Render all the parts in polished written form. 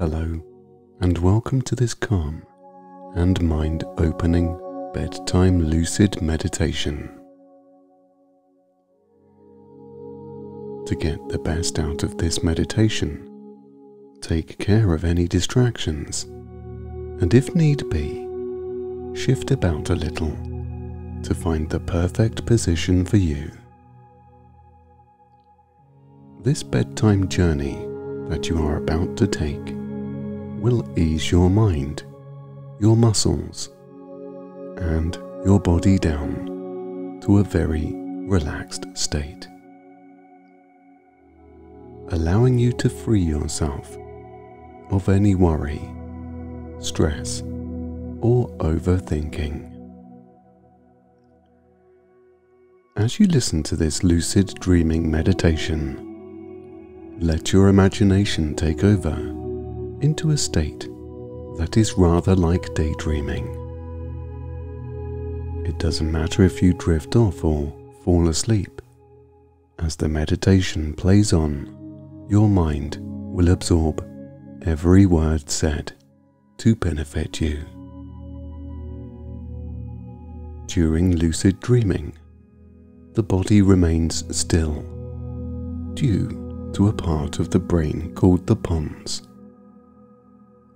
Hello, and welcome to this calm and mind-opening bedtime lucid meditation. To get the best out of this meditation, take care of any distractions, and if need be, shift about a little to find the perfect position for you. This bedtime journey that you are about to take will ease your mind, your muscles, and your body down to a very relaxed state, allowing you to free yourself of any worry, stress, or overthinking. As you listen to this lucid dreaming meditation, let your imagination take over into a state that is rather like daydreaming. It doesn't matter if you drift off or fall asleep. As the meditation plays on, your mind will absorb every word said to benefit you. During lucid dreaming, the body remains still due to a part of the brain called the pons,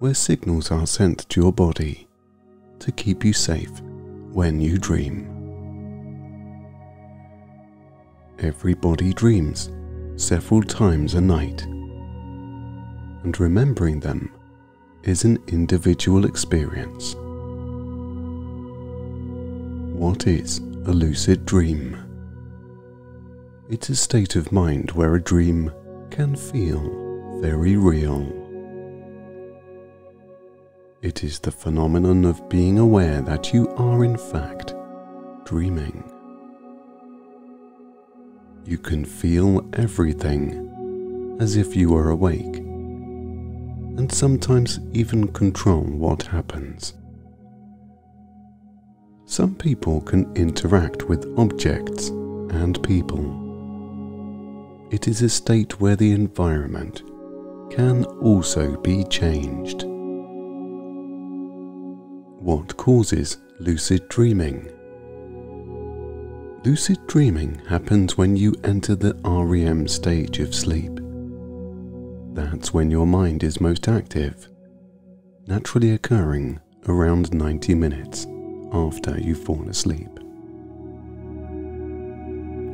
where signals are sent to your body to keep you safe when you dream. Everybody dreams several times a night, and remembering them is an individual experience. What is a lucid dream? It's a state of mind where a dream can feel very real. It is the phenomenon of being aware that you are in fact dreaming. You can feel everything as if you are awake, and sometimes even control what happens. Some people can interact with objects and people. It is a state where the environment can also be changed. What causes lucid dreaming? Lucid dreaming happens when you enter the REM stage of sleep. That's when your mind is most active, naturally occurring around 90 minutes after you fall asleep.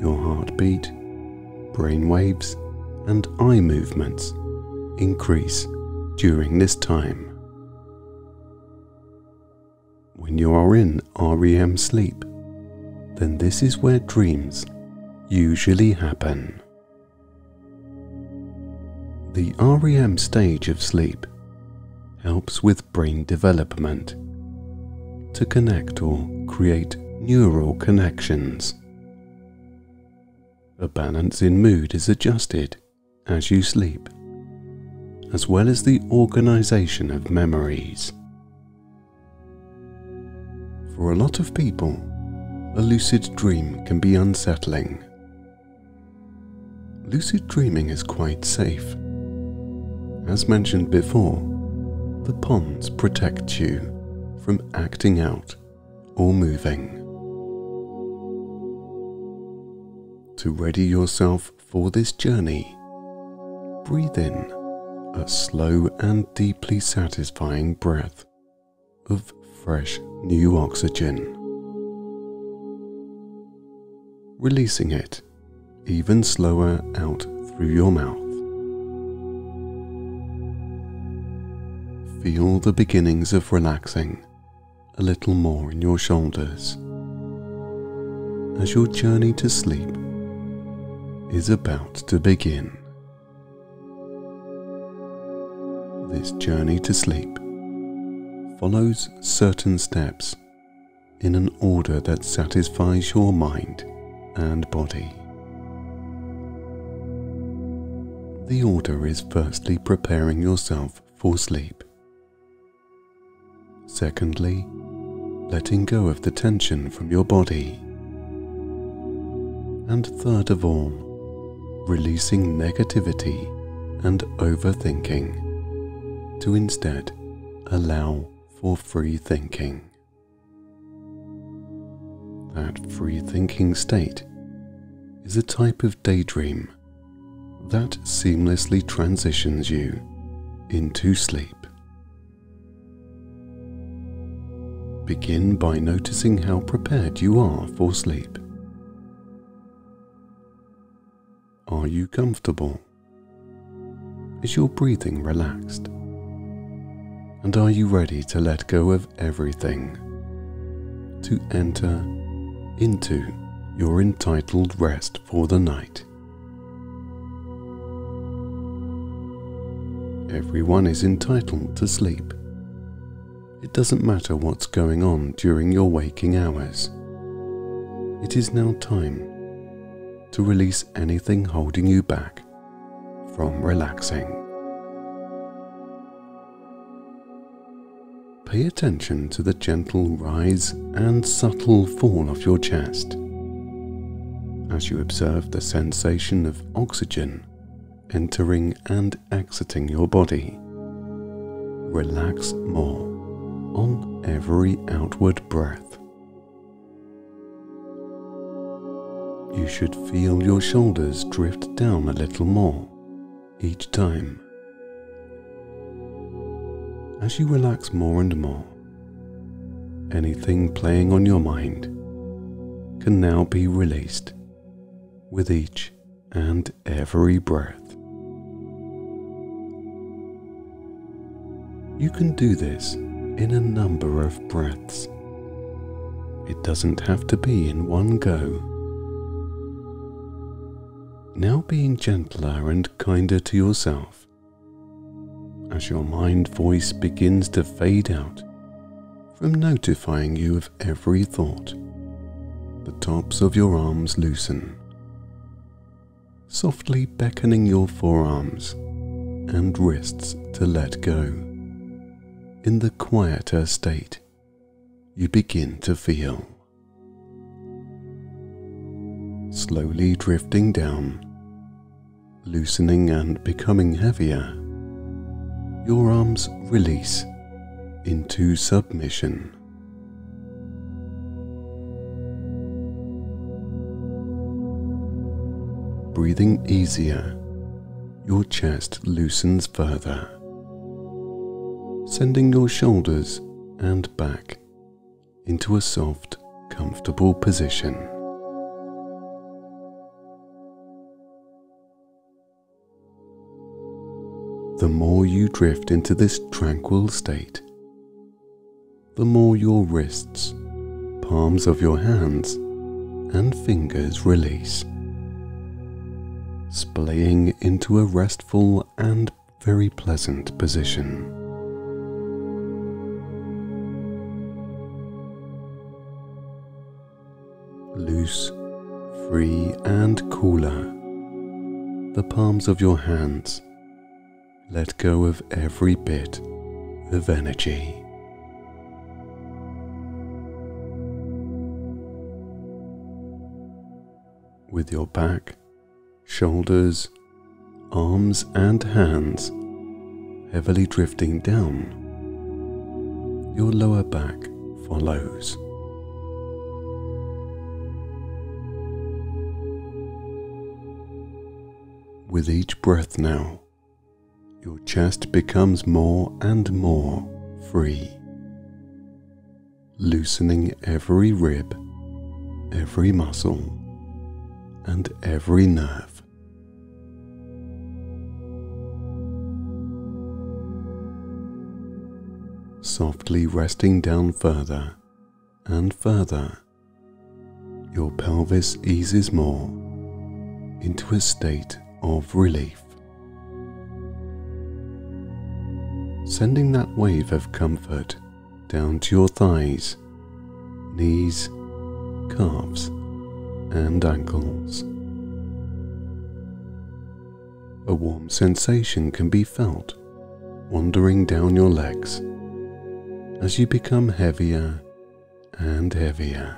Your heartbeat, brain waves, and eye movements increase during this time. When you are in REM sleep, then this is where dreams usually happen. The REM stage of sleep helps with brain development to connect or create neural connections. A balance in mood is adjusted as you sleep, as well as the organization of memories. For a lot of people, a lucid dream can be unsettling. Lucid dreaming is quite safe. As mentioned before, the pons protect you from acting out or moving. To ready yourself for this journey, breathe in a slow and deeply satisfying breath of fresh new oxygen, releasing it even slower out through your mouth. Feel the beginnings of relaxing a little more in your shoulders as your journey to sleep is about to begin. This journey to sleep follows certain steps in an order that satisfies your mind and body. The order is firstly preparing yourself for sleep. Secondly, letting go of the tension from your body. And third of all, releasing negativity and overthinking to instead allow for free thinking. That free thinking state is a type of daydream that seamlessly transitions you into sleep. Begin by noticing how prepared you are for sleep. Are you comfortable? Is your breathing relaxed? And are you ready to let go of everything, to enter into your entitled rest for the night? Everyone is entitled to sleep. It doesn't matter what's going on during your waking hours. It is now time to release anything holding you back from relaxing. Pay attention to the gentle rise and subtle fall of your chest as you observe the sensation of oxygen entering and exiting your body. Relax more on every outward breath. You should feel your shoulders drift down a little more each time. As you relax more and more, anything playing on your mind can now be released with each and every breath. You can do this in a number of breaths. It doesn't have to be in one go. Now being gentler and kinder to yourself, as your mind voice begins to fade out from notifying you of every thought, the tops of your arms loosen, softly beckoning your forearms and wrists to let go. In the quieter state you begin to feel, slowly drifting down, loosening and becoming heavier, your arms release into submission. Breathing easier, your chest loosens further, sending your shoulders and back into a soft, comfortable position. The more you drift into this tranquil state, the more your wrists, palms of your hands, and fingers release, splaying into a restful and very pleasant position. Loose, free, and cooler, the palms of your hands let go of every bit of energy. With your back, shoulders, arms and hands heavily drifting down, your lower back follows. With each breath now, your chest becomes more and more free, loosening every rib, every muscle, and every nerve. Softly resting down further and further, your pelvis eases more into a state of relief, sending that wave of comfort down to your thighs, knees, calves, and ankles. A warm sensation can be felt wandering down your legs as you become heavier and heavier,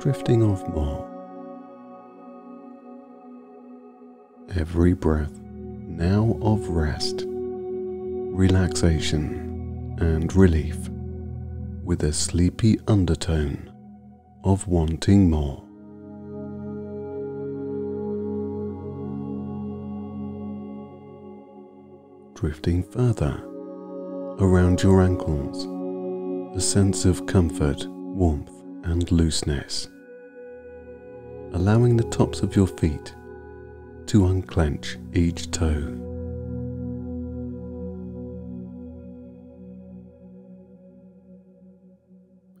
drifting off more. Every breath now of rest relaxation and relief with a sleepy undertone of wanting more. Drifting further around your ankles, a sense of comfort, warmth and looseness, allowing the tops of your feet to unclench each toe.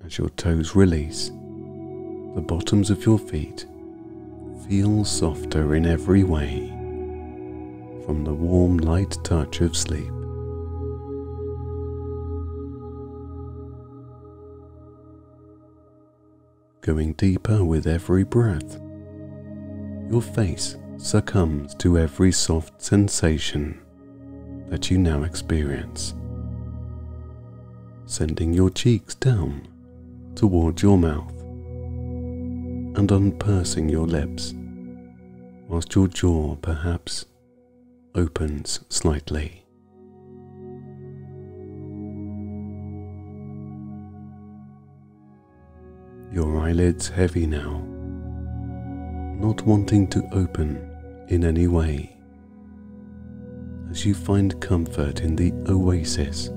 As your toes release, the bottoms of your feet feel softer in every way from the warm, light touch of sleep. Going deeper with every breath, your face succumbs to every soft sensation that you now experience, sending your cheeks down towards your mouth and unpursing your lips, whilst your jaw perhaps opens slightly. Your eyelids heavy now, not wanting to open in any way, as you find comfort in the oasis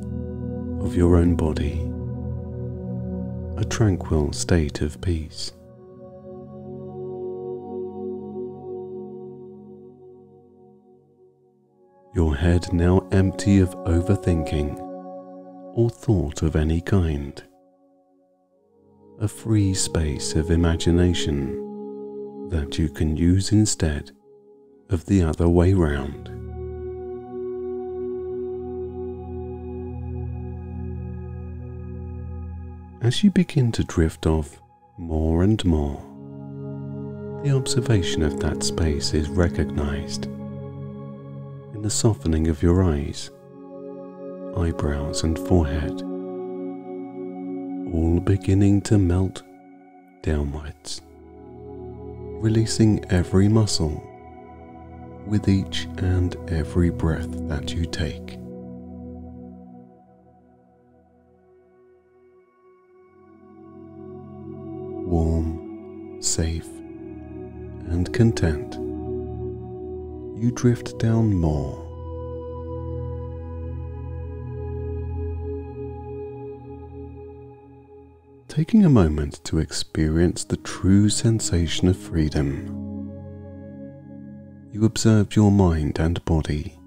of your own body, a tranquil state of peace. Your head now empty of overthinking or thought of any kind, a free space of imagination that you can use instead of the other way round. As you begin to drift off more and more, the observation of that space is recognized in the softening of your eyes, eyebrows and forehead, all beginning to melt downwards, releasing every muscle with each and every breath that you take. Warm, safe, and content, you drift down more. Taking a moment to experience the true sensation of freedom, you observe your mind and body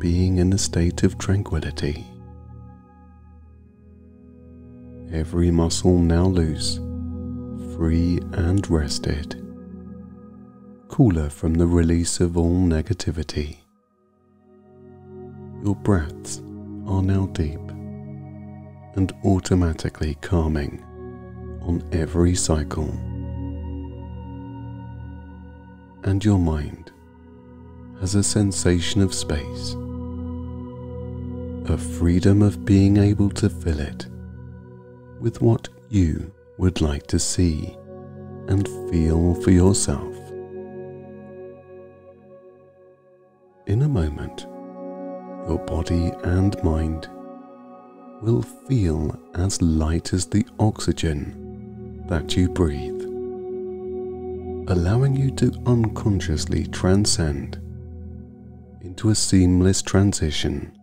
being in a state of tranquility. Every muscle now loose, free and rested, cooler from the release of all negativity. Your breaths are now deep and automatically calming on every cycle, and your mind has a sensation of space, a freedom of being able to fill it with what you would like to see and feel for yourself. In a moment, your body and mind will feel as light as the oxygen that you breathe, allowing you to unconsciously transcend into a seamless transition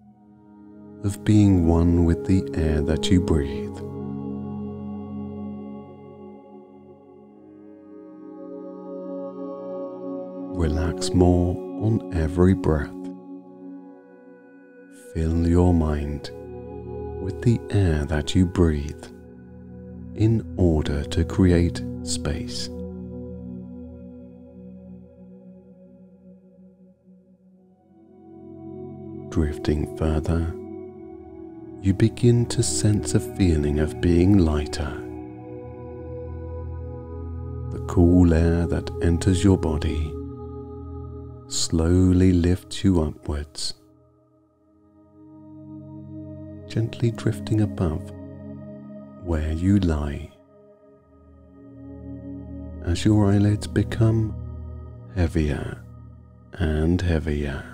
of being one with the air that you breathe. Relax more on every breath. Fill your mind with the air that you breathe in order to create space. Drifting further, you begin to sense a feeling of being lighter. The cool air that enters your body slowly lifts you upwards, gently drifting above where you lie, as your eyelids become heavier and heavier,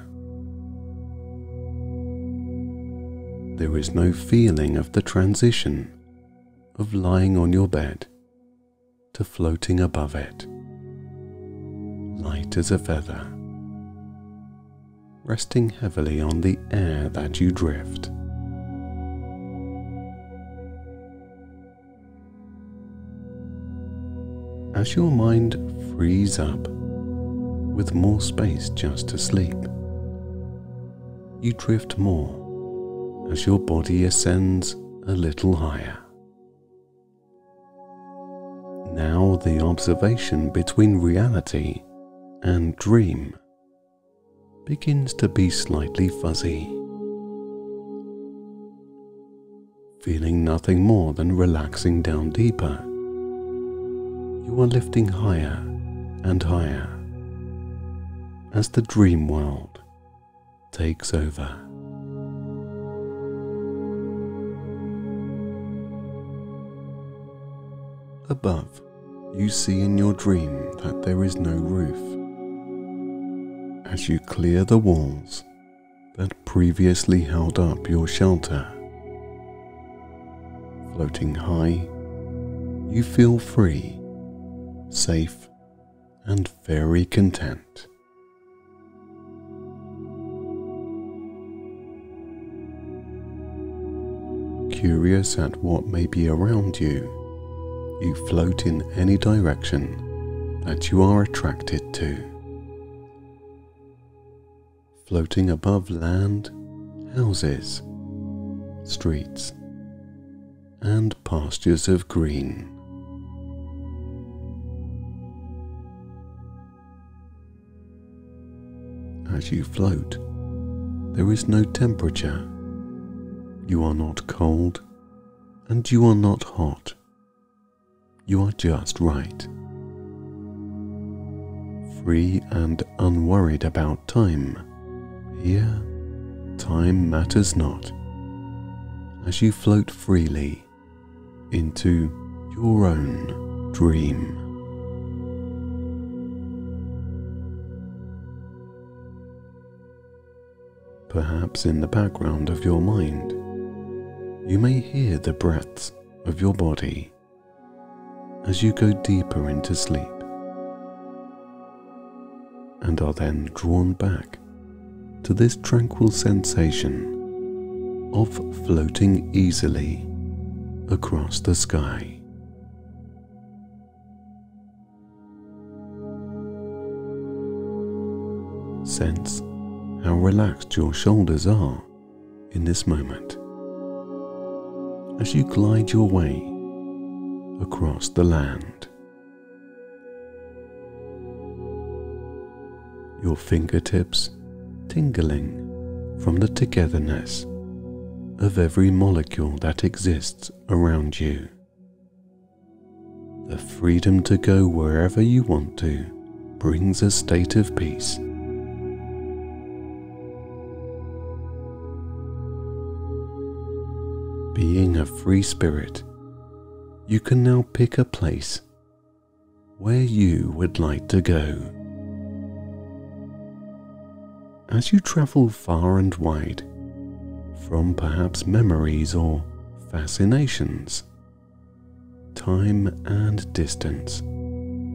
There is no feeling of the transition of lying on your bed to floating above it, light as a feather, resting heavily on the air that you drift. As your mind frees up with more space just to sleep, you drift more as your body ascends a little higher. Now the observation between reality and dream begins to be slightly fuzzy, feeling nothing more than relaxing down deeper. You are lifting higher and higher as the dream world takes over. Above, you see in your dream that there is no roof. As you clear the walls that previously held up your shelter, floating high, you feel free, safe, and very content. Curious at what may be around you, you float in any direction that you are attracted to. Floating above land, houses, streets, and pastures of green. As you float, there is no temperature. You are not cold, and you are not hot. You are just right, free and unworried about time. Here, time matters not, as you float freely into your own dream. Perhaps in the background of your mind, you may hear the breaths of your body as you go deeper into sleep, and are then drawn back to this tranquil sensation of floating easily across the sky. Sense how relaxed your shoulders are in this moment as you glide your way across the land. Your fingertips tingling from the togetherness of every molecule that exists around you. The freedom to go wherever you want to brings a state of peace. Being a free spirit, you can now pick a place where you would like to go. As you travel far and wide from perhaps memories or fascinations, time and distance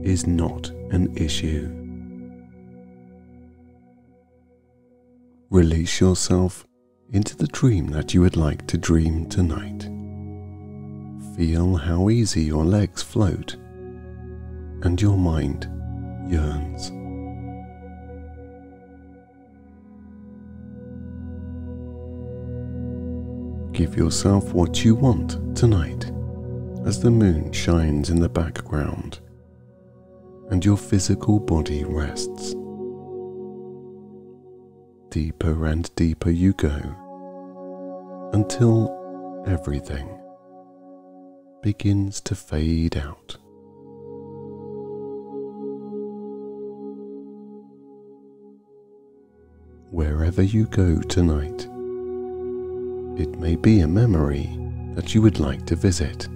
is not an issue. Release yourself into the dream that you would like to dream tonight. Feel how easy your legs float and your mind yearns. Give yourself what you want tonight as the moon shines in the background and your physical body rests. Deeper and deeper you go until everything begins to fade out. Wherever you go tonight, it may be a memory that you would like to visit,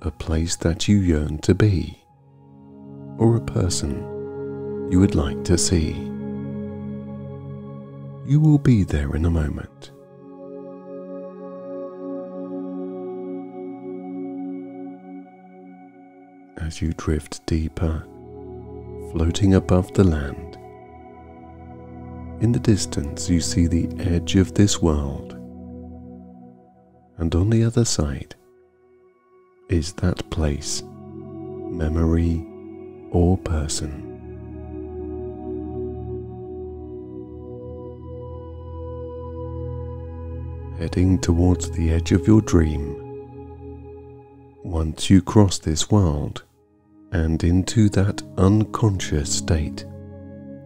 a place that you yearn to be, or a person you would like to see. You will be there in a moment, as you drift deeper, floating above the land. In the distance you see the edge of this world, and on the other side is that place, memory, or person. Heading towards the edge of your dream, once you cross this world and into that unconscious state,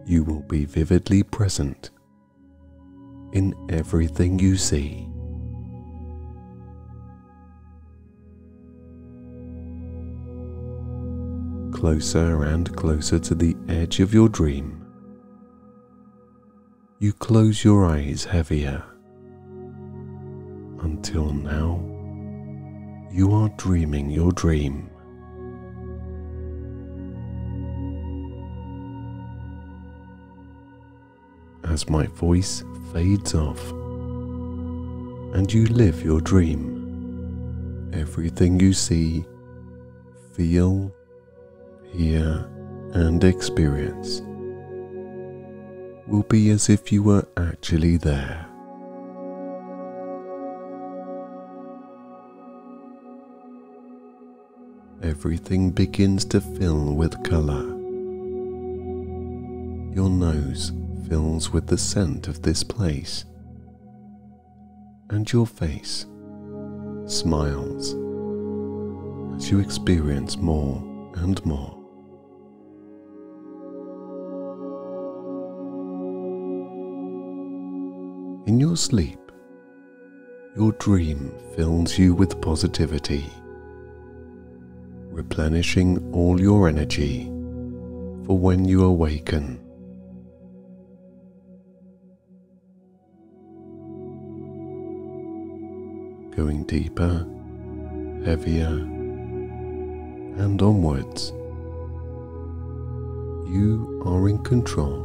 you will be vividly present in everything you see. Closer and closer to the edge of your dream, you close your eyes heavier. Until now, you are dreaming your dream. As my voice fades off and you live your dream, everything you see, feel, hear, and experience will be as if you were actually there. Everything begins to fill with colour. Your nose fills with the scent of this place, and your face smiles as you experience more and more. In your sleep, your dream fills you with positivity, replenishing all your energy for when you awaken. Going deeper, heavier, and onwards, you are in control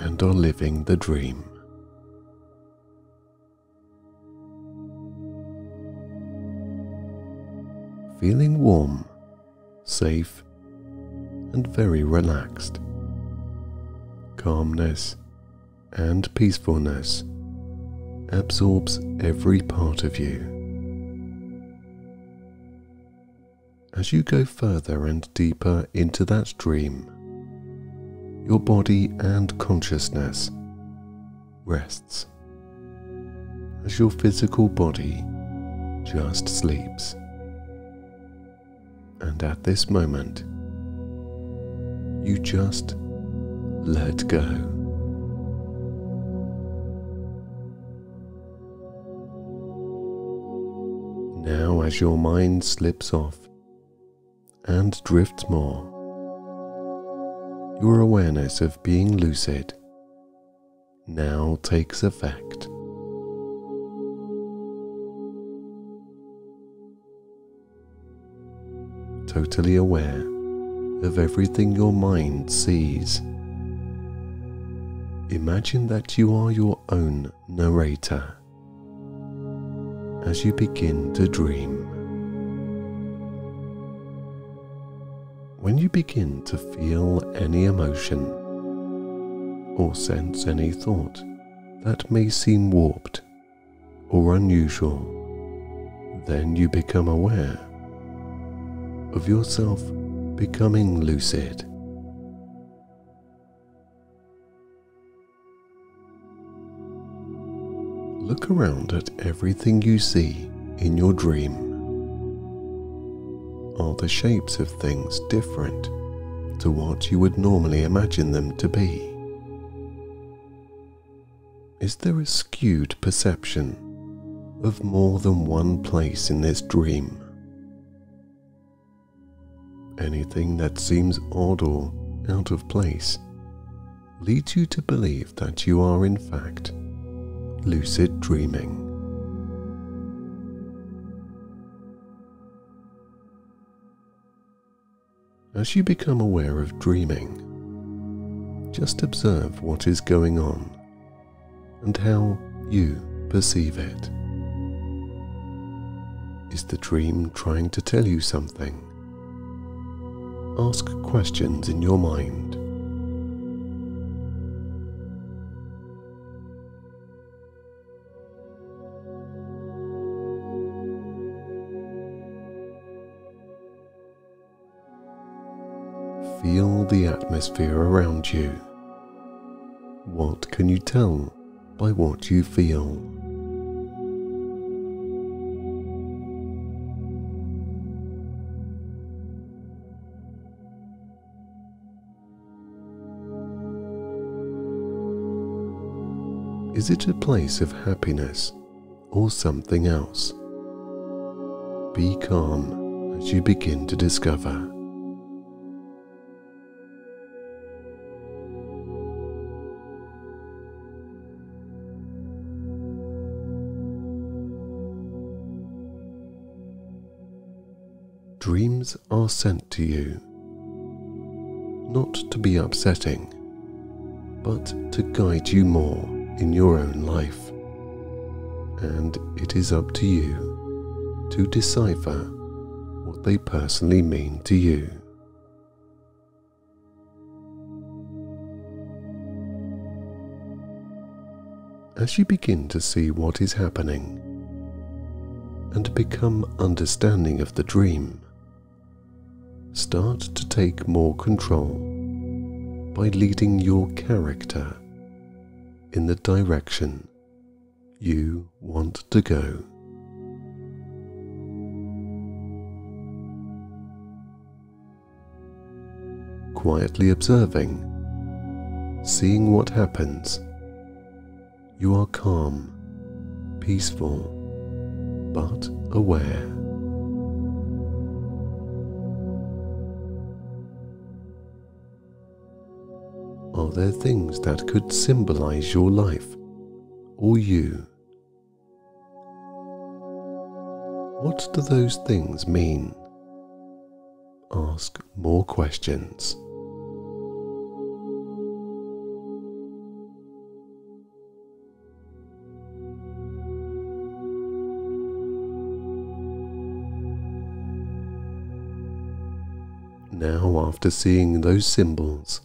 and are living the dream. Feeling warm, safe, and very relaxed. Calmness and peacefulness absorbs every part of you. As you go further and deeper into that dream, your body and consciousness rests, as your physical body just sleeps. And at this moment, you just let go. Now, as your mind slips off and drifts more, your awareness of being lucid now takes effect. Totally aware of everything your mind sees. Imagine that you are your own narrator as you begin to dream. When you begin to feel any emotion or sense any thought that may seem warped or unusual, then you become aware of yourself becoming lucid. Look around at everything you see in your dream. Are the shapes of things different to what you would normally imagine them to be? Is there a skewed perception of more than one place in this dream? Anything that seems odd or out of place leads you to believe that you are in fact lucid dreaming. As you become aware of dreaming, just observe what is going on and how you perceive it. Is the dream trying to tell you something? Ask questions in your mind. Feel the atmosphere around you. What can you tell by what you feel? Is it a place of happiness or something else? Be calm as you begin to discover. Dreams are sent to you, not to be upsetting, but to guide you more in your own life, and it is up to you to decipher what they personally mean to you. As you begin to see what is happening and become understanding of the dream, start to take more control by leading your character in the direction you want to go. Quietly observing, seeing what happens, you are calm, peaceful, but aware. Are there things that could symbolize your life or you? What do those things mean? Ask more questions. Now, after seeing those symbols,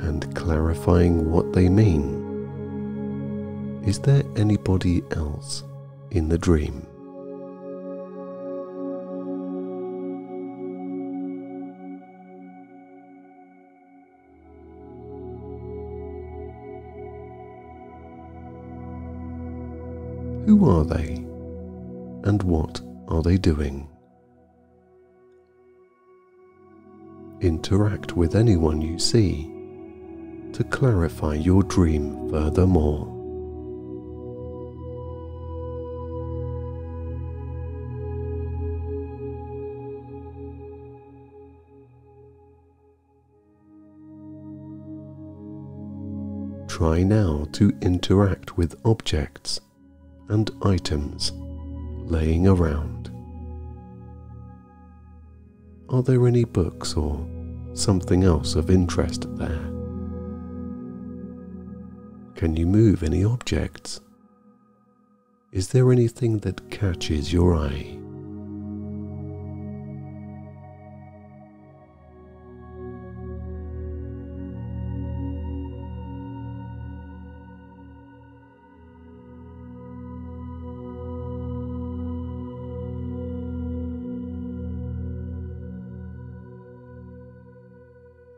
and clarifying what they mean, is there anybody else in the dream? Who are they, and what are they doing? Interact with anyone you see to clarify your dream furthermore. Try now to interact with objects and items laying around. Are there any books or something else of interest there? Can you move any objects? Is there anything that catches your eye?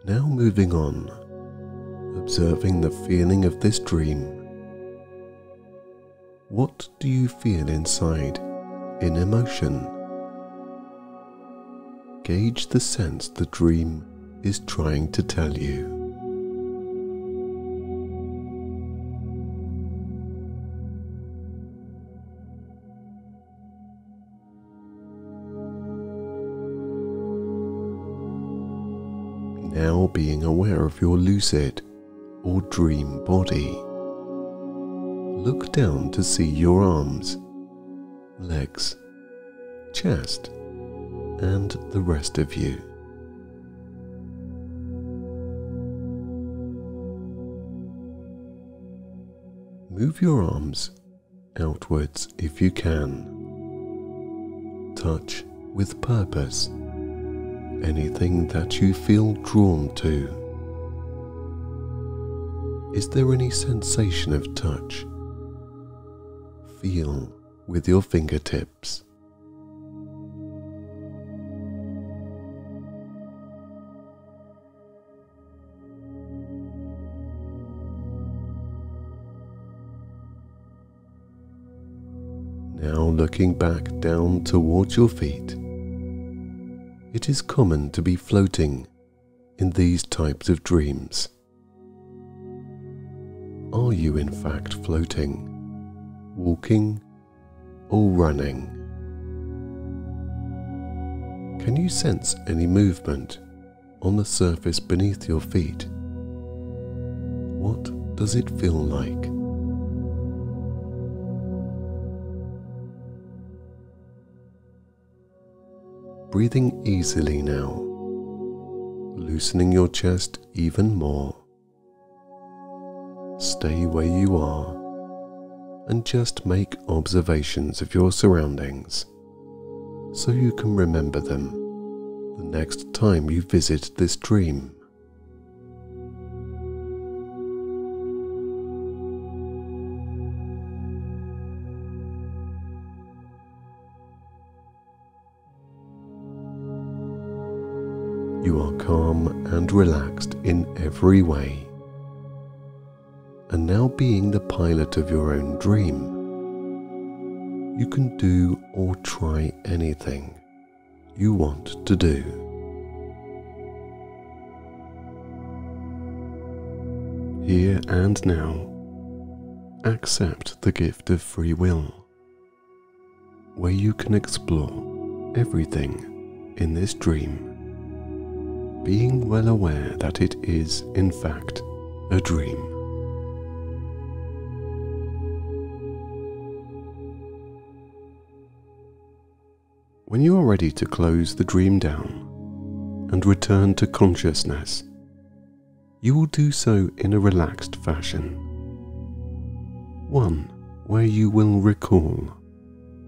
Now moving on. Observing the feeling of this dream. What do you feel inside in emotion? Gauge the sense the dream is trying to tell you. Now being aware of your lucid or dream body. Look down to see your arms, legs, chest, and the rest of you. Move your arms outwards if you can. Touch with purpose anything that you feel drawn to. Is there any sensation of touch? Feel with your fingertips. Now looking back down towards your feet, it is common to be floating in these types of dreams. Are you in fact floating, walking, or running? Can you sense any movement on the surface beneath your feet? What does it feel like? Breathing easily now, loosening your chest even more. Stay where you are and just make observations of your surroundings so you can remember them the next time you visit this dream. You are calm and relaxed in every way, and now being the pilot of your own dream, you can do or try anything you want to do. Here and now, accept the gift of free will, where you can explore everything in this dream, being well aware that it is, in fact, a dream. When you are ready to close the dream down and return to consciousness, you will do so in a relaxed fashion, one where you will recall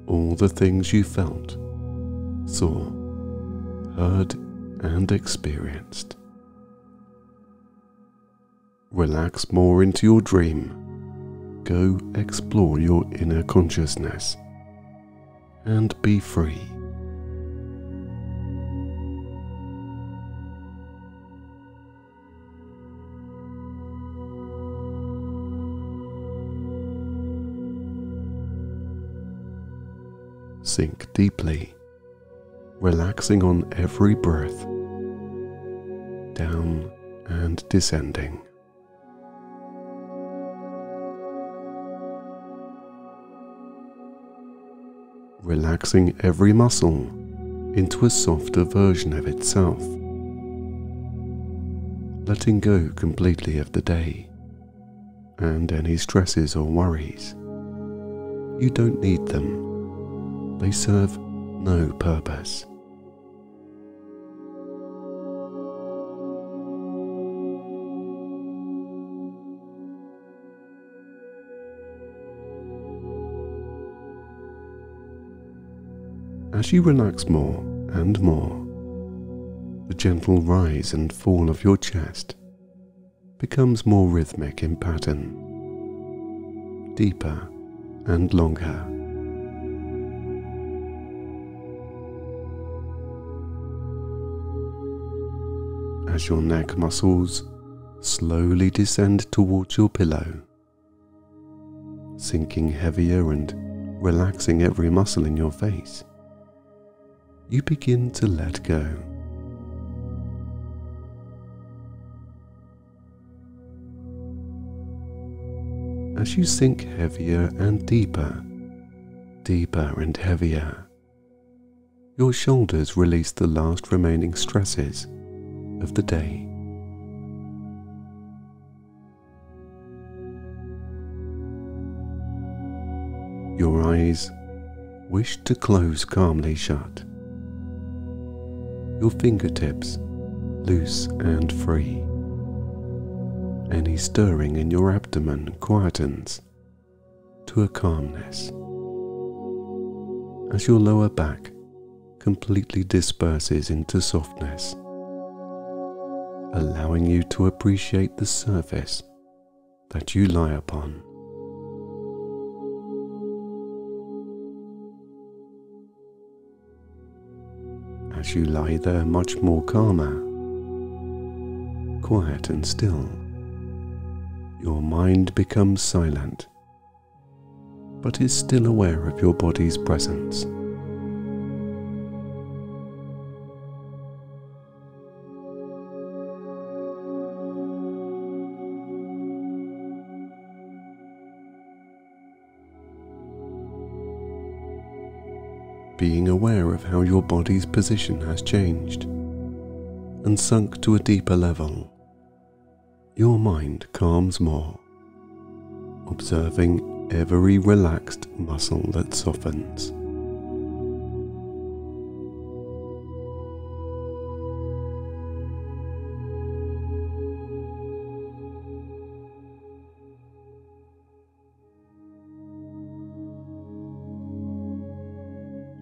all the things you felt, saw, heard, and experienced. Relax more into your dream, go explore your inner consciousness, and be free. Sink deeply, relaxing on every breath, down and descending. Relaxing every muscle into a softer version of itself, letting go completely of the day and any stresses or worries. You don't need them. They serve no purpose. As you relax more and more, the gentle rise and fall of your chest becomes more rhythmic in pattern, deeper and longer. As your neck muscles slowly descend towards your pillow, sinking heavier and relaxing every muscle in your face, you begin to let go. As you sink heavier and deeper, deeper and heavier, your shoulders release the last remaining stresses of the day. Your eyes wish to close calmly shut. Your fingertips loose and free. Any stirring in your abdomen quietens to a calmness as your lower back completely disperses into softness, allowing you to appreciate the surface that you lie upon. As you lie there much more calmer, quiet and still, your mind becomes silent, but is still aware of your body's presence. Being aware of how your body's position has changed and sunk to a deeper level, your mind calms more, observing every relaxed muscle that softens.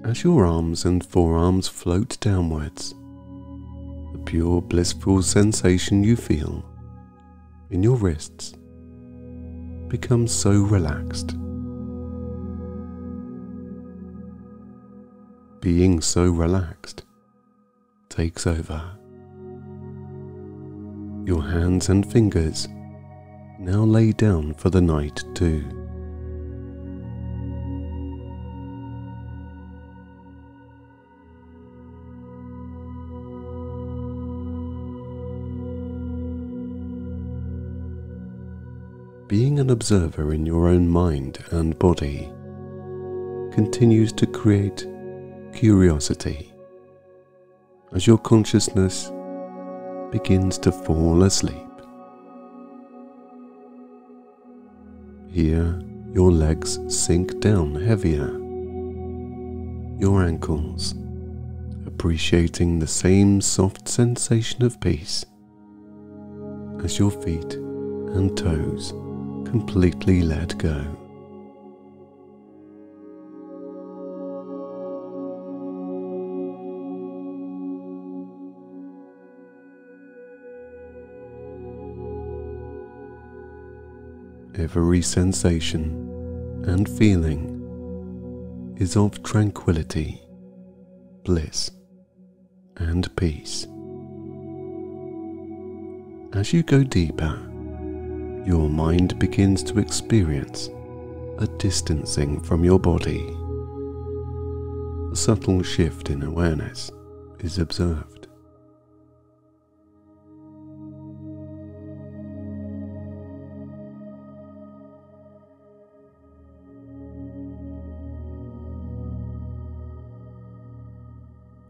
As your arms and forearms float downwards, the pure blissful sensation you feel in your wrists becomes so relaxed. Being so relaxed takes over. Your hands and fingers now lay down for the night too. Being an observer in your own mind and body continues to create curiosity as your consciousness begins to fall asleep. Here, your legs sink down heavier, your ankles appreciating the same soft sensation of peace as your feet and toes completely let go. Every sensation and feeling is of tranquility, bliss, and peace. As you go deeper, your mind begins to experience a distancing from your body. A subtle shift in awareness is observed.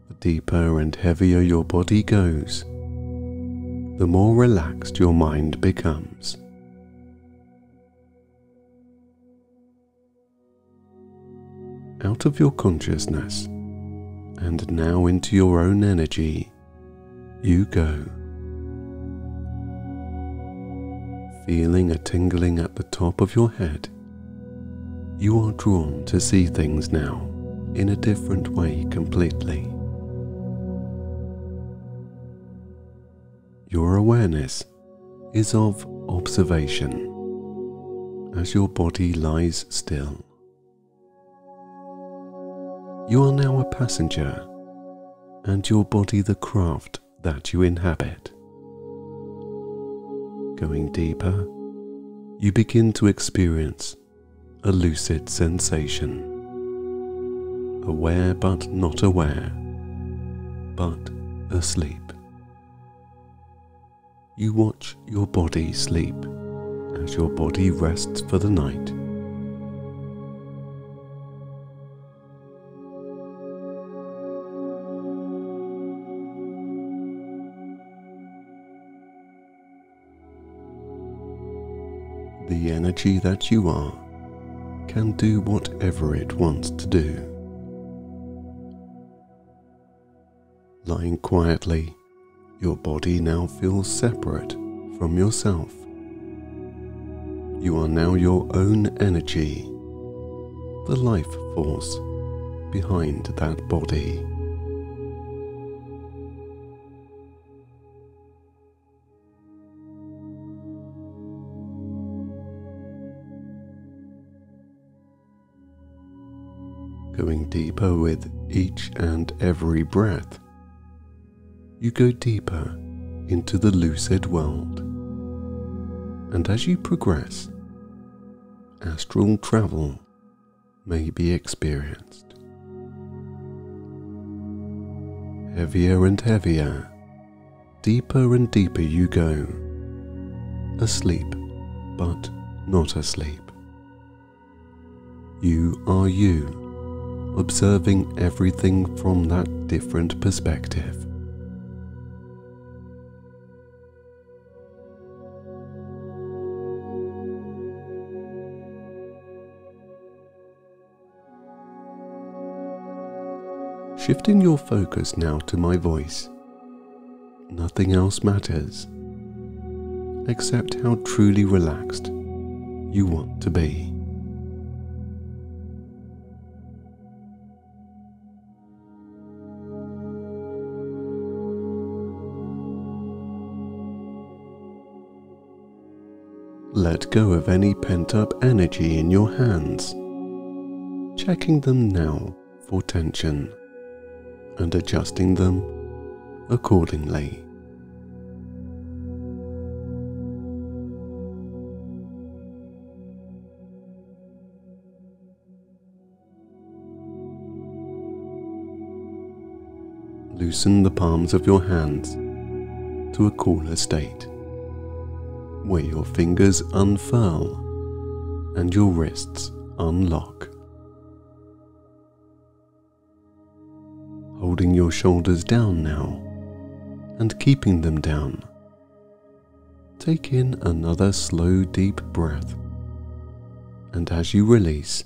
The deeper and heavier your body goes, the more relaxed your mind becomes. Out of your consciousness, and now into your own energy, you go. Feeling a tingling at the top of your head, you are drawn to see things now in a different way completely. Your awareness is of observation as your body lies still. You are now a passenger, and your body the craft that you inhabit. Going deeper, you begin to experience a lucid sensation, aware but not aware, but asleep. You watch your body sleep as your body rests for the night. The energy that you are can do whatever it wants to do. Lying quietly, your body now feels separate from yourself. You are now your own energy, the life force behind that body. going deeper with each and every breath. You go deeper into the lucid world. And as you progress, astral travel may be experienced. Heavier and heavier, deeper and deeper you go, asleep but not asleep. You are you, observing everything from that different perspective. Shifting your focus now to my voice. Nothing else matters, except how truly relaxed you want to be. Let go of any pent-up energy in your hands, checking them now for tension and adjusting them accordingly. Loosen the palms of your hands to a cooler state, where your fingers unfurl and your wrists unlock. Holding your shoulders down now and keeping them down, take in another slow, deep breath, and as you release,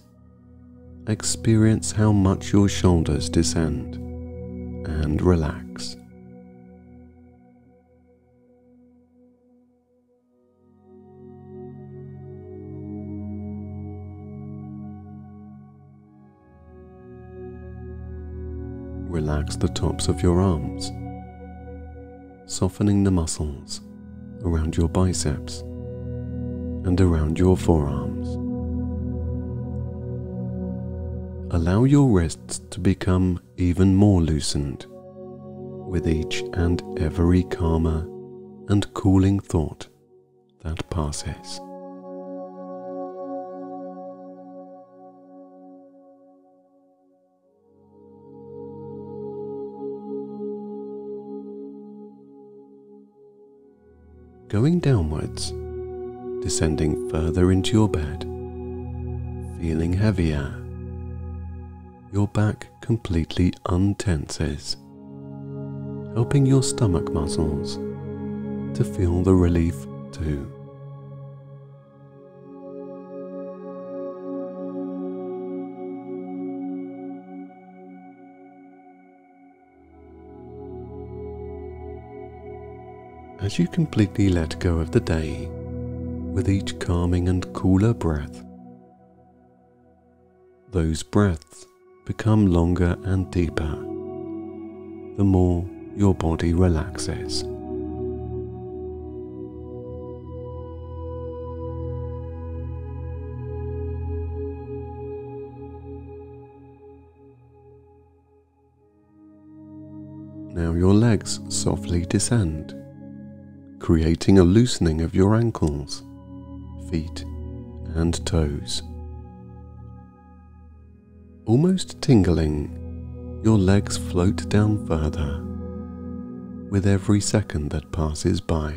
experience how much your shoulders descend and relax. Relax the tops of your arms, softening the muscles around your biceps and around your forearms. Allow your wrists to become even more loosened with each and every calmer and cooling thought that passes. Going downwards, descending further into your bed, feeling heavier, your back completely untenses, helping your stomach muscles to feel the relief too. As you completely let go of the day with each calming and cooler breath, those breaths become longer and deeper, the more your body relaxes. Now your legs softly descend, creating a loosening of your ankles, feet, and toes. Almost tingling, your legs float down further with every second that passes by.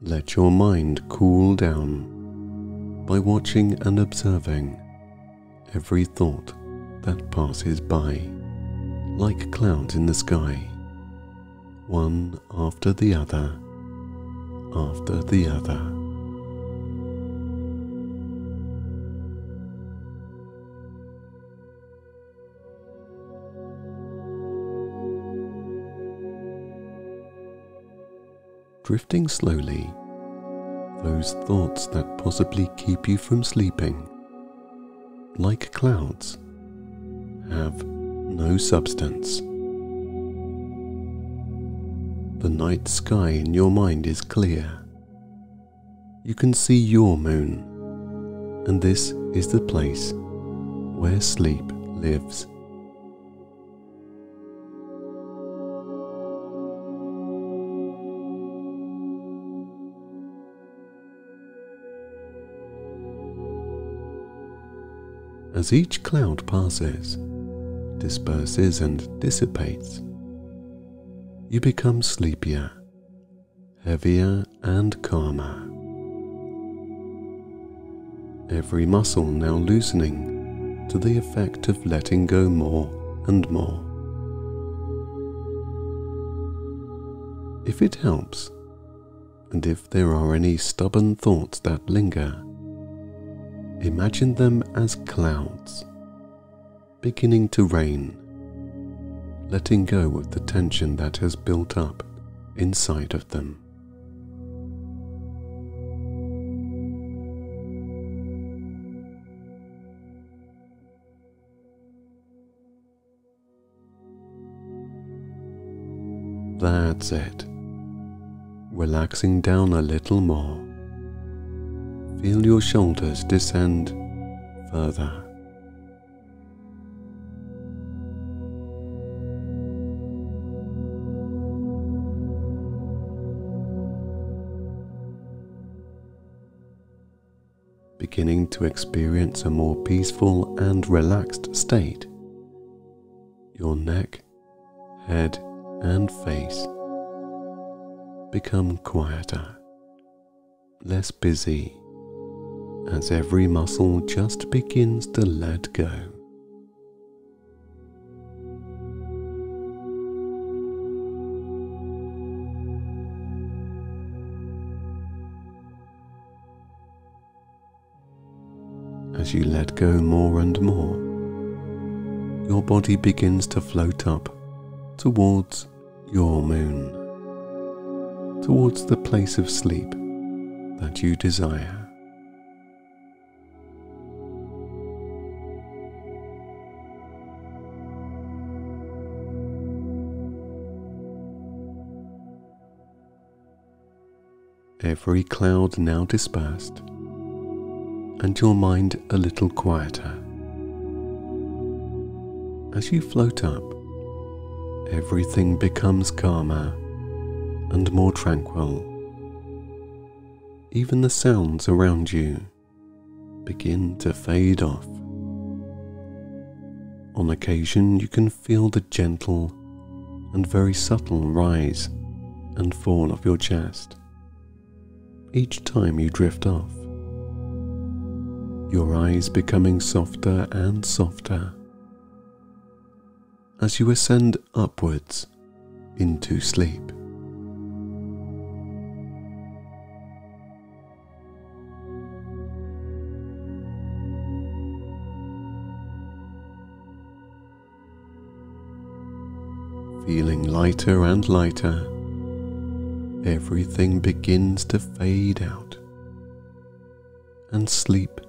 Let your mind cool down by watching and observing every thought that passes by, like clouds in the sky. One after the other, after the other. Drifting slowly, those thoughts that possibly keep you from sleeping, like clouds, have no substance. The night sky in your mind is clear. You can see your moon, and this is the place where sleep lives. As each cloud passes, disperses and dissipates, you become sleepier, heavier and calmer. Every muscle now loosening to the effect of letting go more and more. If it helps, and if there are any stubborn thoughts that linger, imagine them as clouds, beginning to rain, letting go of the tension that has built up inside of them. That's it. Relaxing down a little more. Feel your shoulders descend further. Beginning to experience a more peaceful and relaxed state. Your neck, head and face become quieter, less busy, as every muscle just begins to let go. As you let go more and more, your body begins to float up towards your moon, towards the place of sleep that you desire. Every cloud now dispersed, and your mind a little quieter. As you float up, everything becomes calmer and more tranquil. Even the sounds around you begin to fade off. On occasion, you can feel the gentle and very subtle rise and fall of your chest. Each time you drift off, your eyes becoming softer and softer as you ascend upwards into sleep. Feeling lighter and lighter, everything begins to fade out, and sleep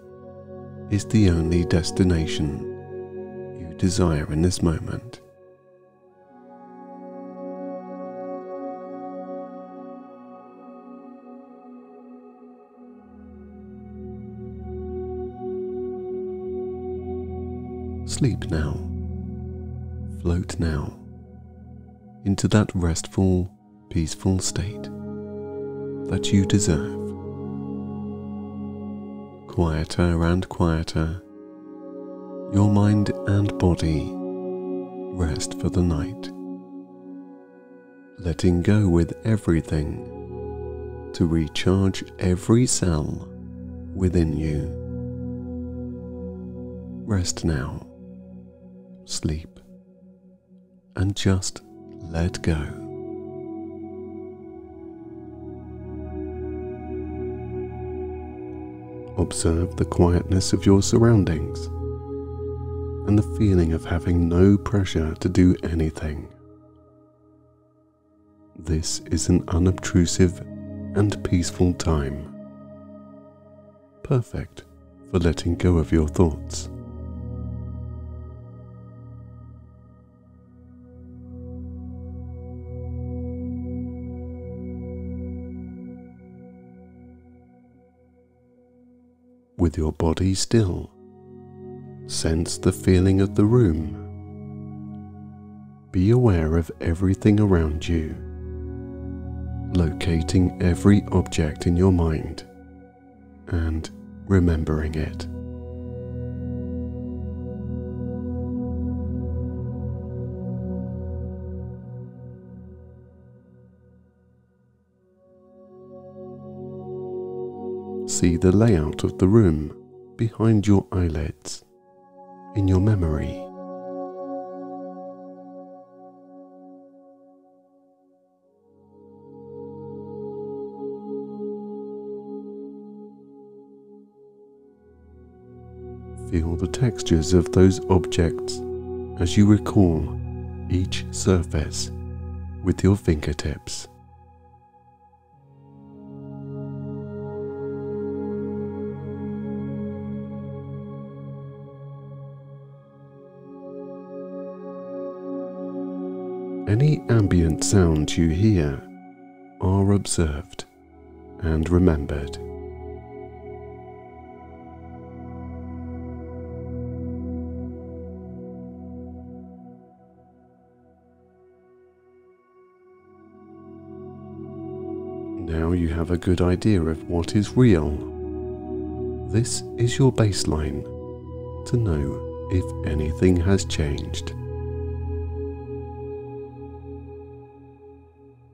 is the only destination you desire in this moment. Sleep now, float now, into that restful, peaceful state that you deserve. Quieter and quieter, your mind and body rest for the night, letting go with everything to recharge every cell within you. Rest now, sleep, and just let go. Observe the quietness of your surroundings and the feeling of having no pressure to do anything. This is an unobtrusive and peaceful time, perfect for letting go of your thoughts. With your body still, Sense the feeling of the room. Be aware of everything around you, locating every object in your mind and remembering it. See the layout of the room behind your eyelids in your memory. Feel the textures of those objects as you recall each surface with your fingertips. Any ambient sounds you hear are observed and remembered. Now you have a good idea of what is real. This is your baseline to know if anything has changed.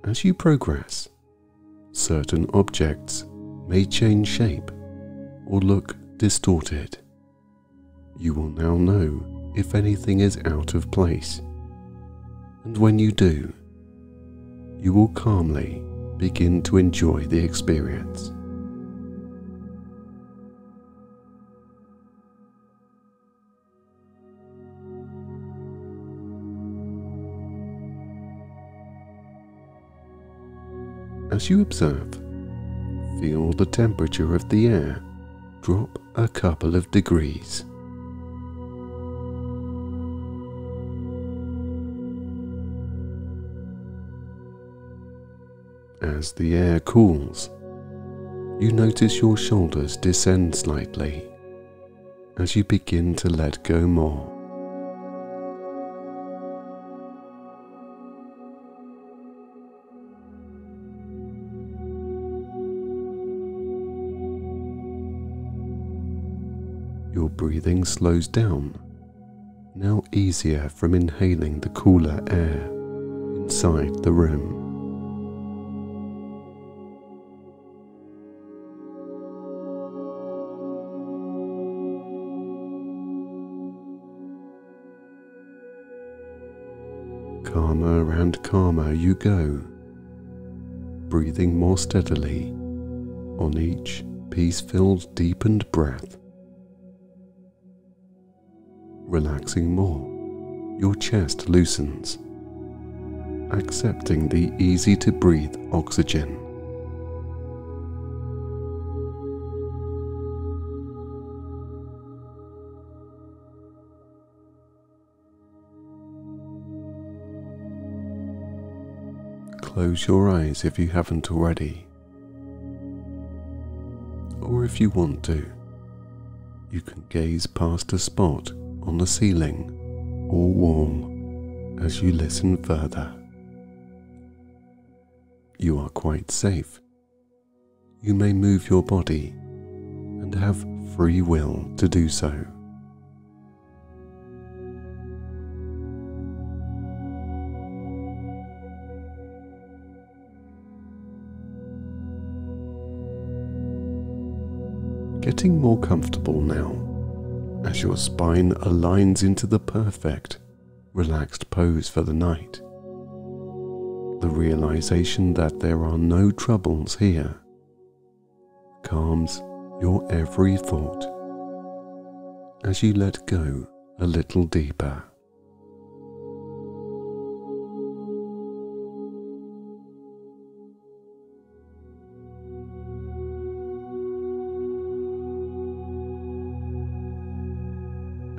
As you progress, certain objects may change shape or look distorted. You will now know if anything is out of place, and when you do, you will calmly begin to enjoy the experience. As you observe, feel the temperature of the air drop a couple of degrees. As the air cools, you notice your shoulders descend slightly as you begin to let go more. Your breathing slows down, now easier from inhaling the cooler air inside the room. Calmer and calmer you go, breathing more steadily on each peace-filled, deepened breath. Relaxing more, your chest loosens, accepting the easy-to-breathe oxygen. Close your eyes if you haven't already, or if you want to, you can gaze past a spot on the ceiling or wall as you listen further. You are quite safe. You may move your body and have free will to do so. Getting more comfortable now, as your spine aligns into the perfect, relaxed pose for the night. The realization that there are no troubles here calms your every thought as you let go a little deeper.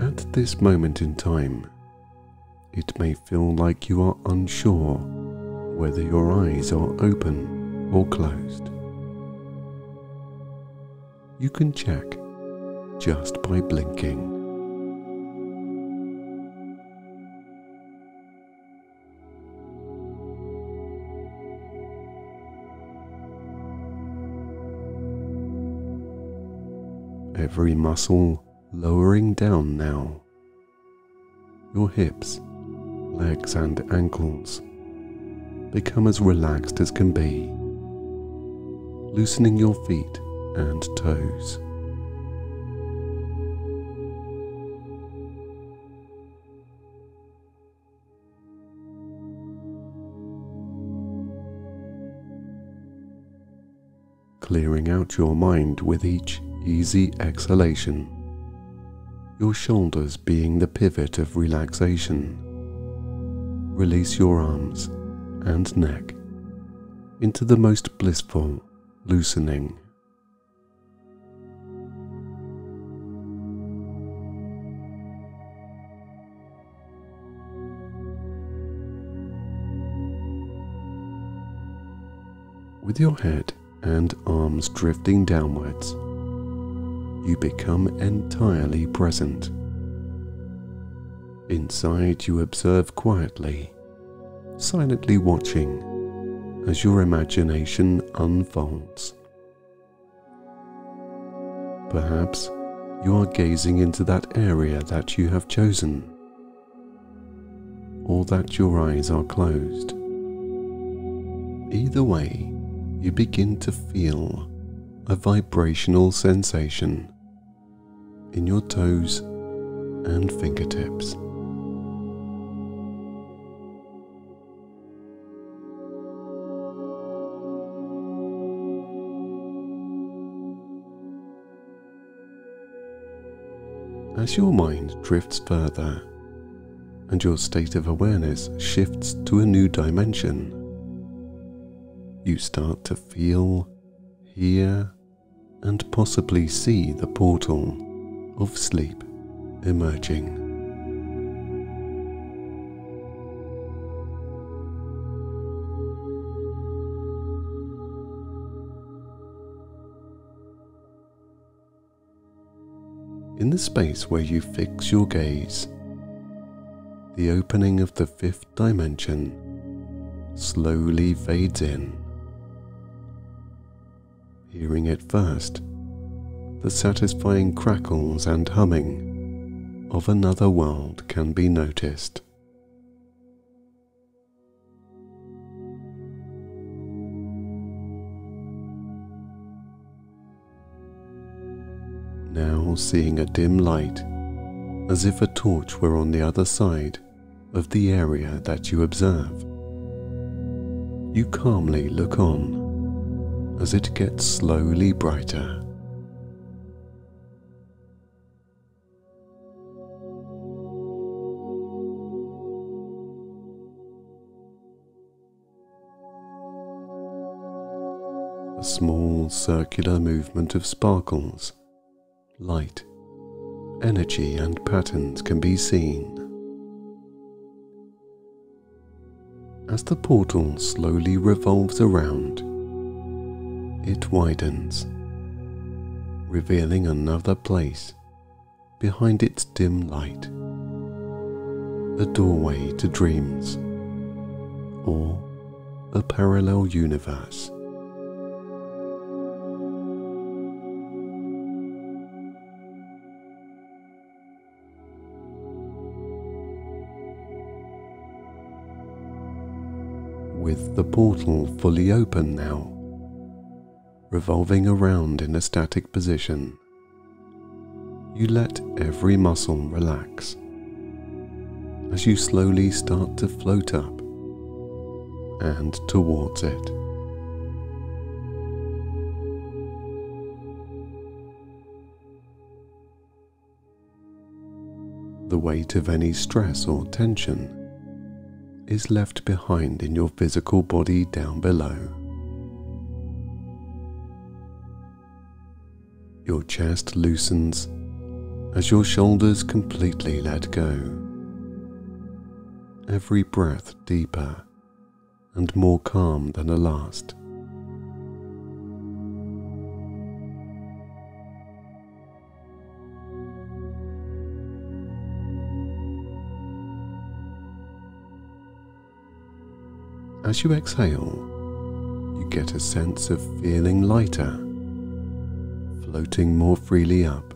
At this moment in time, it may feel like you are unsure whether your eyes are open or closed. You can check just by blinking. every muscle lowering down now. Your hips, legs and ankles become as relaxed as can be, loosening your feet and toes. Clearing out your mind with each easy exhalation, your shoulders being the pivot of relaxation. Release your arms and neck into the most blissful loosening. With your head and arms drifting downwards, you become entirely present. Inside, you observe quietly, silently watching as your imagination unfolds. Perhaps you are gazing into that area that you have chosen, or that your eyes are closed. Either way, you begin to feel a vibrational sensation in your toes and fingertips. As your mind drifts further and your state of awareness shifts to a new dimension, you start to feel, hear, and possibly see the portal of sleep emerging. In the space where you fix your gaze, the opening of the fifth dimension slowly fades in. Hearing it first, the satisfying crackles and humming of another world can be noticed. Now seeing a dim light, as if a torch were on the other side of the area that you observe, you calmly look on as it gets slowly brighter. A small circular movement of sparkles, light, energy and patterns can be seen. As the portal slowly revolves around, it widens, revealing another place behind its dim light, a doorway to dreams, or a parallel universe. With the portal fully open now, revolving around in a static position, you let every muscle relax as you slowly start to float up and towards it. The weight of any stress or tension is left behind in your physical body down below. Your chest loosens as your shoulders completely let go. Every breath deeper and more calm than the last. As you exhale, you get a sense of feeling lighter, floating more freely up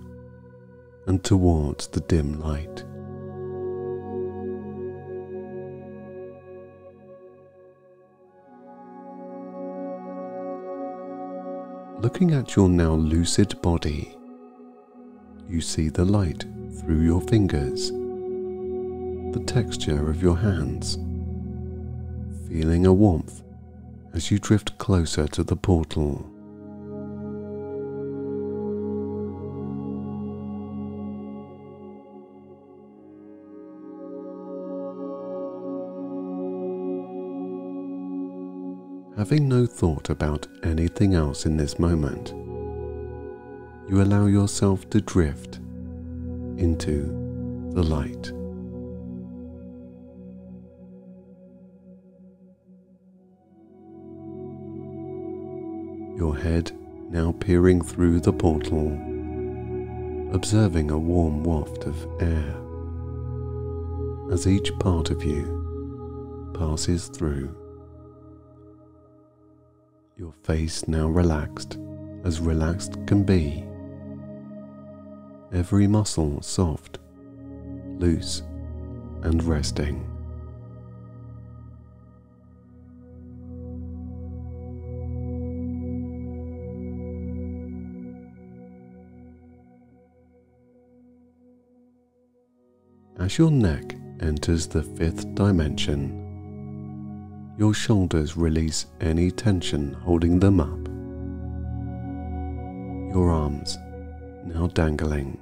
and towards the dim light. Looking at your now lucid body, you see the light through your fingers, the texture of your hands, feeling a warmth as you drift closer to the portal. Having no thought about anything else in this moment, you allow yourself to drift into the light. Your head now peering through the portal, observing a warm waft of air as each part of you passes through. Your face now relaxed, as relaxed can be. Every muscle soft, loose, and resting. As your neck enters the fifth dimension, your shoulders release any tension holding them up. Your arms now dangling.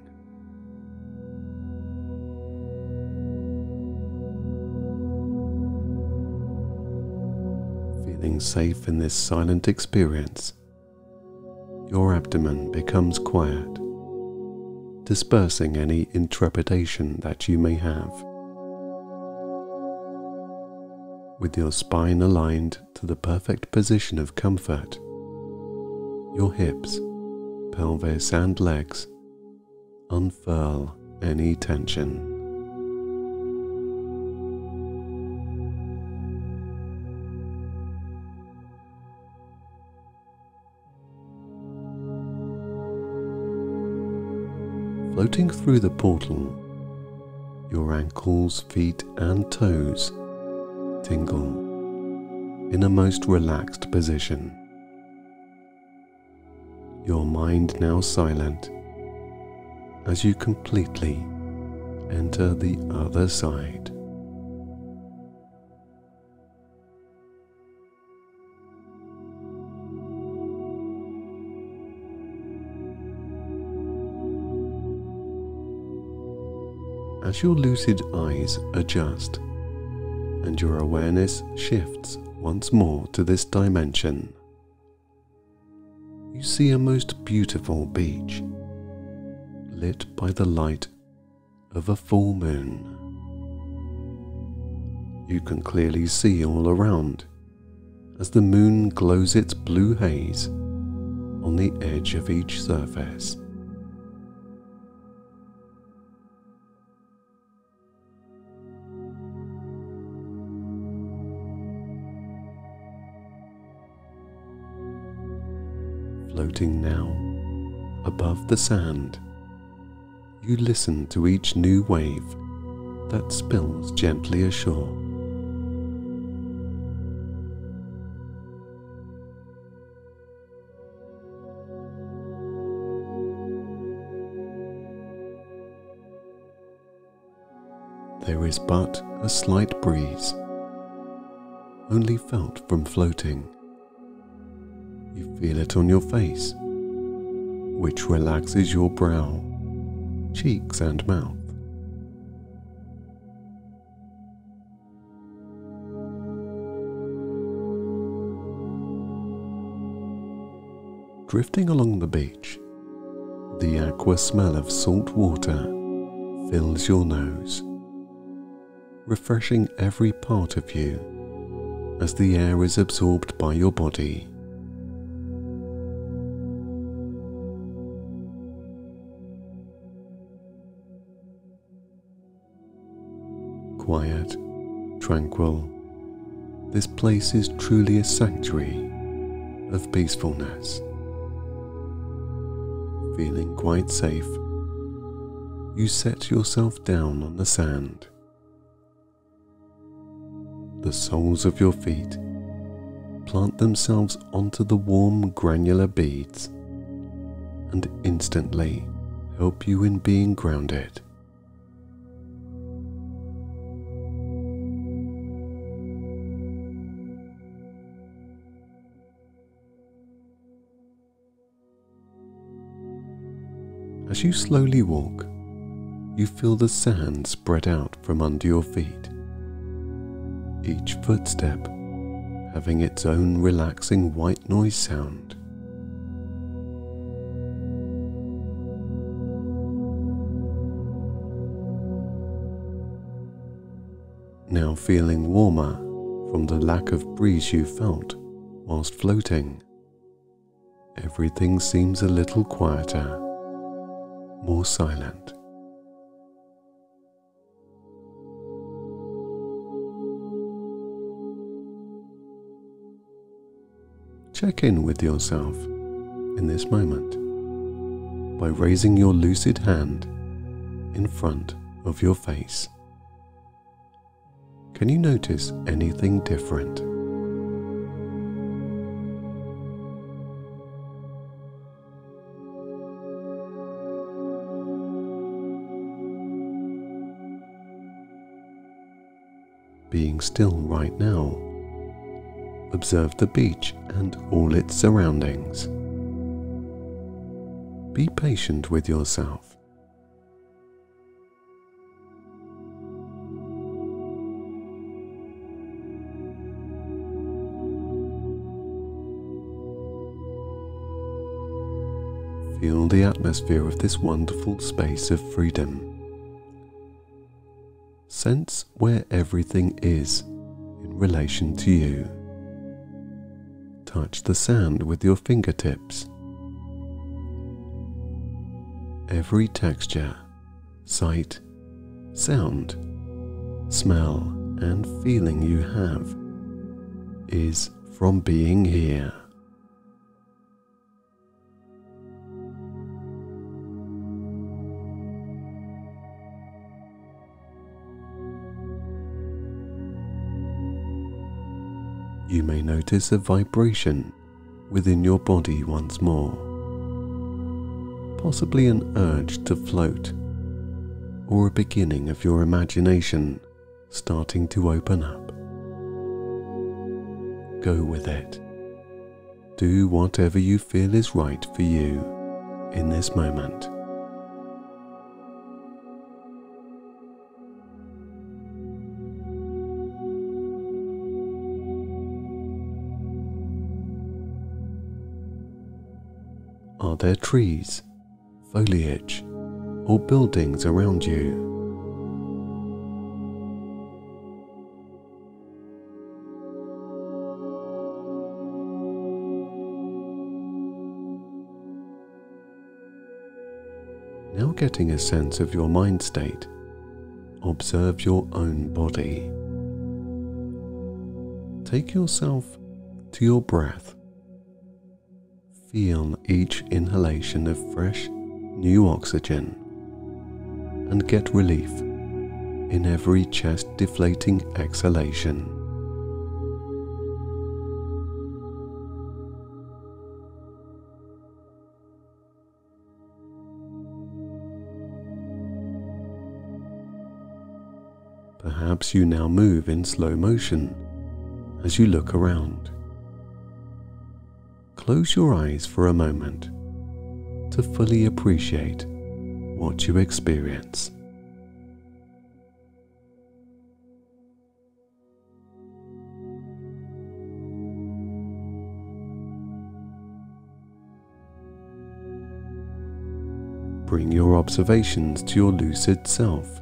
Feeling safe in this silent experience, your abdomen becomes quiet, dispersing any intrepidation that you may have. With your spine aligned to the perfect position of comfort, your hips, pelvis and legs unfurl any tension. Floating through the portal, your ankles, feet and toes tingle in a most relaxed position. Your mind now silent as you completely enter the other side. As your lucid eyes adjust and your awareness shifts once more to this dimension, you see a most beautiful beach, lit by the light of a full moon. You can clearly see all around as the moon glows its blue haze on the edge of each surface. Floating now above the sand, you listen to each new wave that spills gently ashore. There is but a slight breeze, only felt from floating. You feel it on your face, which relaxes your brow, cheeks and mouth. Drifting along the beach, the aqua smell of salt water fills your nose, refreshing every part of you as the air is absorbed by your body. Quiet, tranquil, this place is truly a sanctuary of peacefulness. feeling quite safe, you set yourself down on the sand. The soles of your feet plant themselves onto the warm granular beads and instantly help you in being grounded. As you slowly walk, you feel the sand spread out from under your feet, each footstep having its own relaxing white noise sound. Now feeling warmer from the lack of breeze you felt whilst floating, everything seems a little quieter, more silent. Check in with yourself in this moment by raising your lucid hand in front of your face. Can you notice anything different? Being still right now, observe the beach and all its surroundings. Be patient with yourself. Feel the atmosphere of this wonderful space of freedom. Sense where everything is in relation to you. Touch the sand with your fingertips. Every texture, sight, sound, smell, and feeling you have is from being here. You may notice a vibration within your body once more, possibly an urge to float, or a beginning of your imagination starting to open up. Go with it. Do whatever you feel is right for you in this moment. Are there trees, foliage, or buildings around you? Now getting a sense of your mind state, observe your own body. Take yourself to your breath. Feel each inhalation of fresh, new oxygen and get relief in every chest-deflating exhalation. Perhaps you now move in slow motion as you look around. Close your eyes for a moment to fully appreciate what you experience. Bring your observations to your lucid self.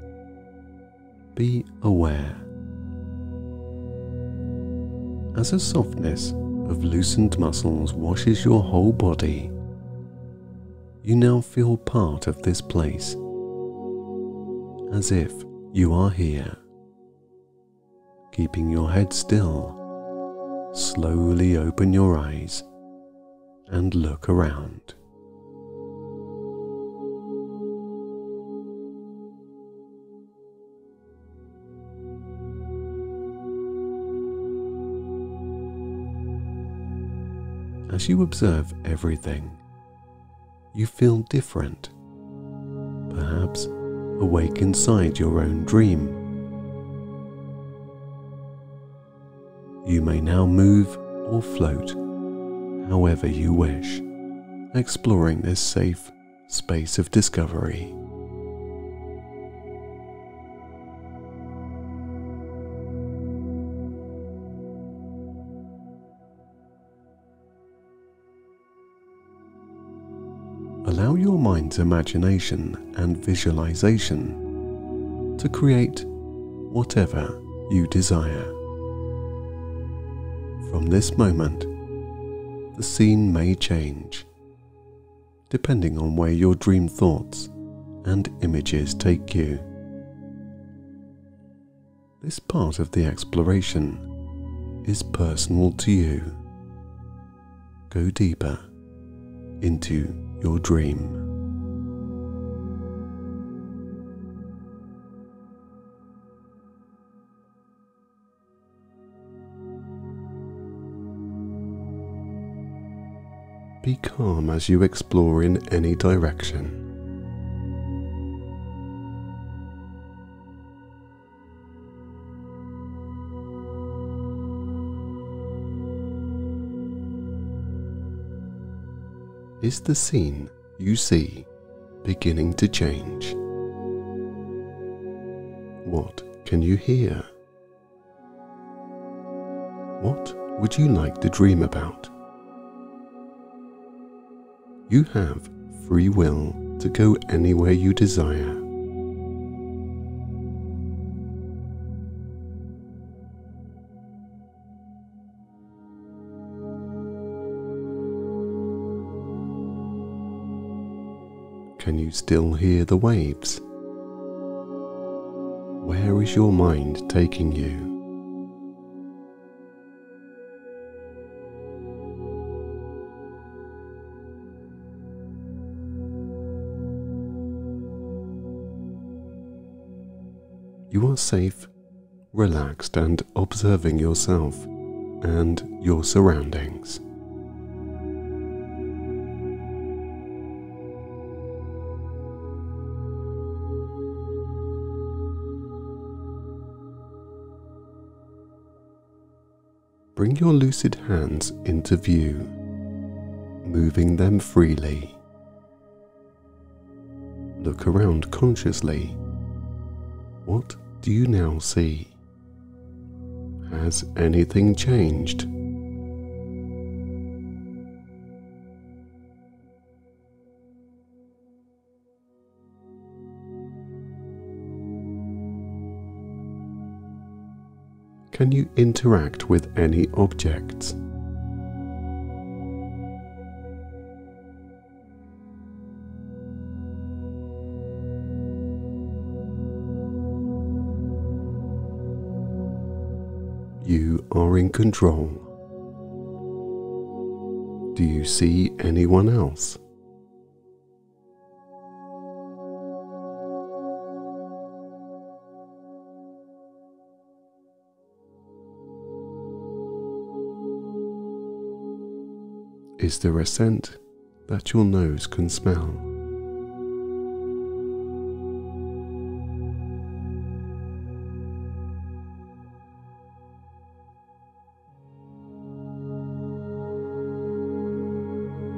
Be aware. As a softness of loosened muscles washes your whole body, you now feel part of this place, as if you are here, keeping your head still. Slowly open your eyes and look around. as you observe everything, you feel different, perhaps awake inside your own dream. You may now move or float, however you wish, exploring this safe space of discovery. Allow your mind's imagination and visualization to create whatever you desire. From this moment, the scene may change, depending on where your dream thoughts and images take you. This part of the exploration is personal to you. Go deeper into your dream. Be calm as you explore in any direction. Is the scene you see beginning to change? What can you hear? What would you like to dream about? You have free will to go anywhere you desire. Can you still hear the waves? Where is your mind taking you? You are safe, relaxed, and observing yourself and your surroundings. Bring your lucid hands into view, moving them freely. Look around consciously. What do you now see? Has anything changed? Can you interact with any objects? You are in control. Do you see anyone else? Is there a scent that your nose can smell?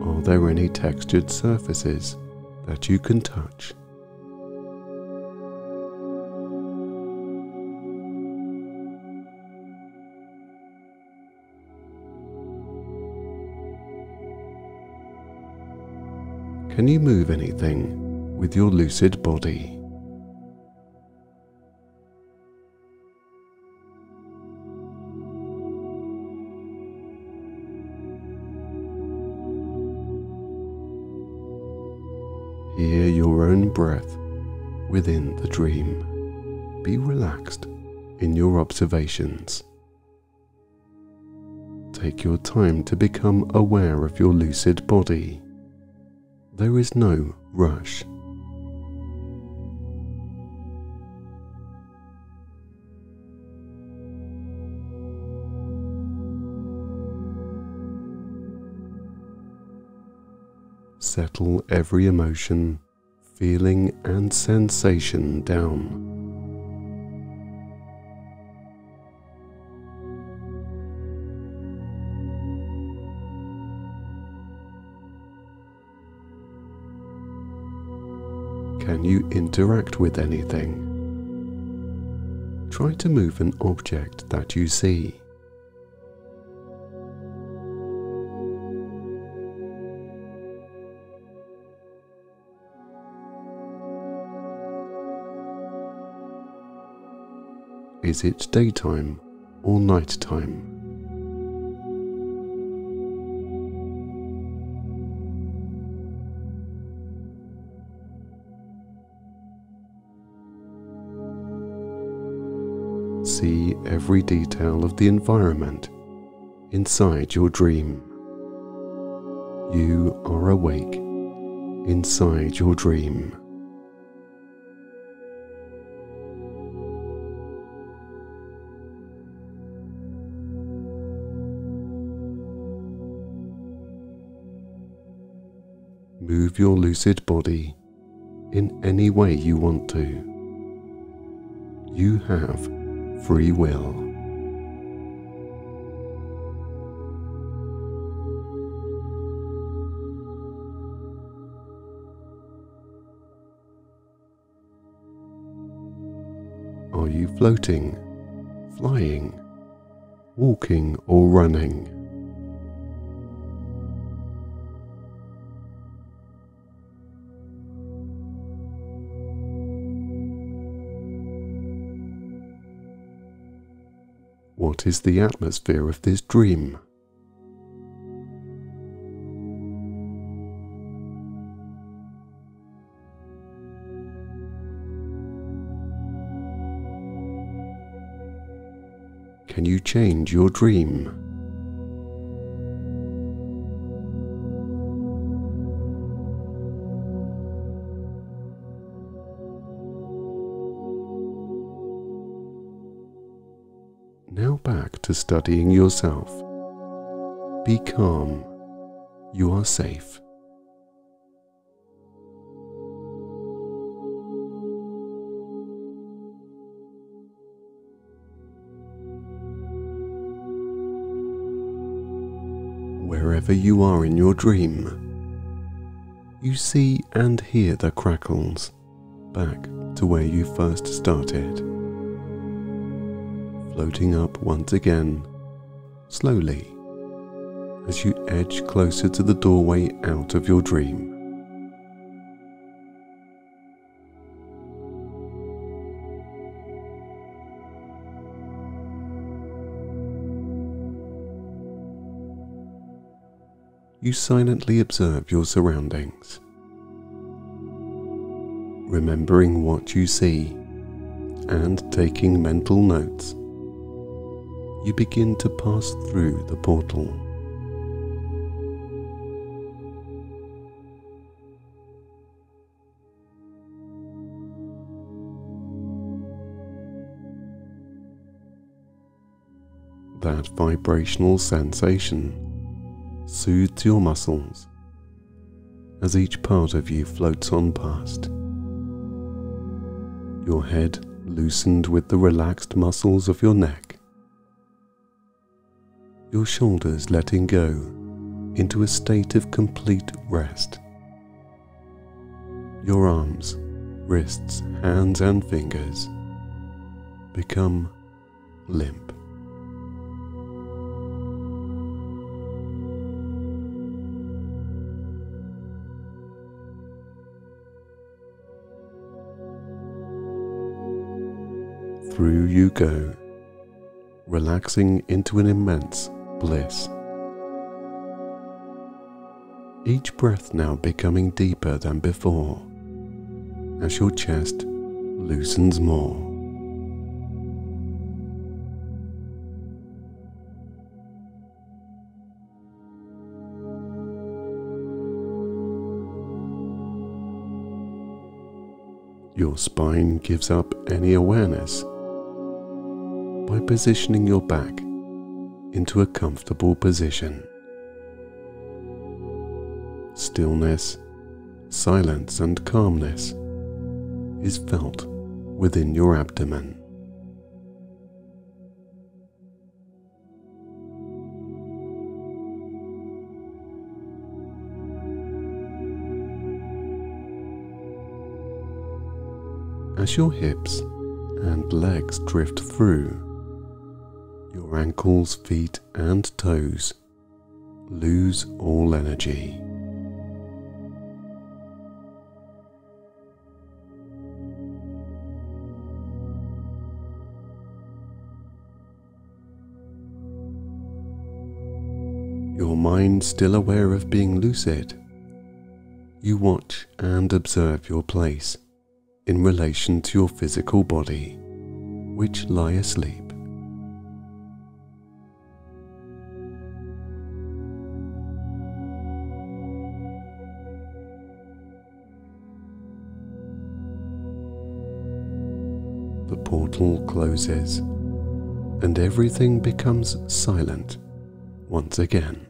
Are there any textured surfaces that you can touch? Can you move anything with your lucid body? Hear your own breath within the dream. Be relaxed in your observations. Take your time to become aware of your lucid body. There is no rush. Settle every emotion, feeling and sensation down. Can you interact with anything? Try to move an object that you see. Is it daytime or nighttime? See every detail of the environment inside your dream. You are awake inside your dream. Move your lucid body in any way you want to. You have free will. Are you floating, flying, walking or running? What is the atmosphere of this dream? Can you change your dream? Now back to studying yourself. Be calm. You are safe. Wherever you are in your dream, you see and hear the crackles back to where you first started. Floating up once again, slowly, as you edge closer to the doorway out of your dream. You silently observe your surroundings, remembering what you see and taking mental notes. You begin to pass through the portal. That vibrational sensation soothes your muscles as each part of you floats on past. Your head loosened with the relaxed muscles of your neck. Your shoulders letting go into a state of complete rest. Your arms, wrists, hands and fingers become limp. Through you go, relaxing into an immense bliss. Each breath now becoming deeper than before, as your chest loosens more. Your spine gives up any awareness by positioning your back into a comfortable position. stillness, silence and calmness is felt within your abdomen. As your hips and legs drift through, your ankles, feet and toes lose all energy. Your mind still aware of being lucid, you watch and observe your place in relation to your physical body, which lie asleep. The portal closes, and everything becomes silent once again.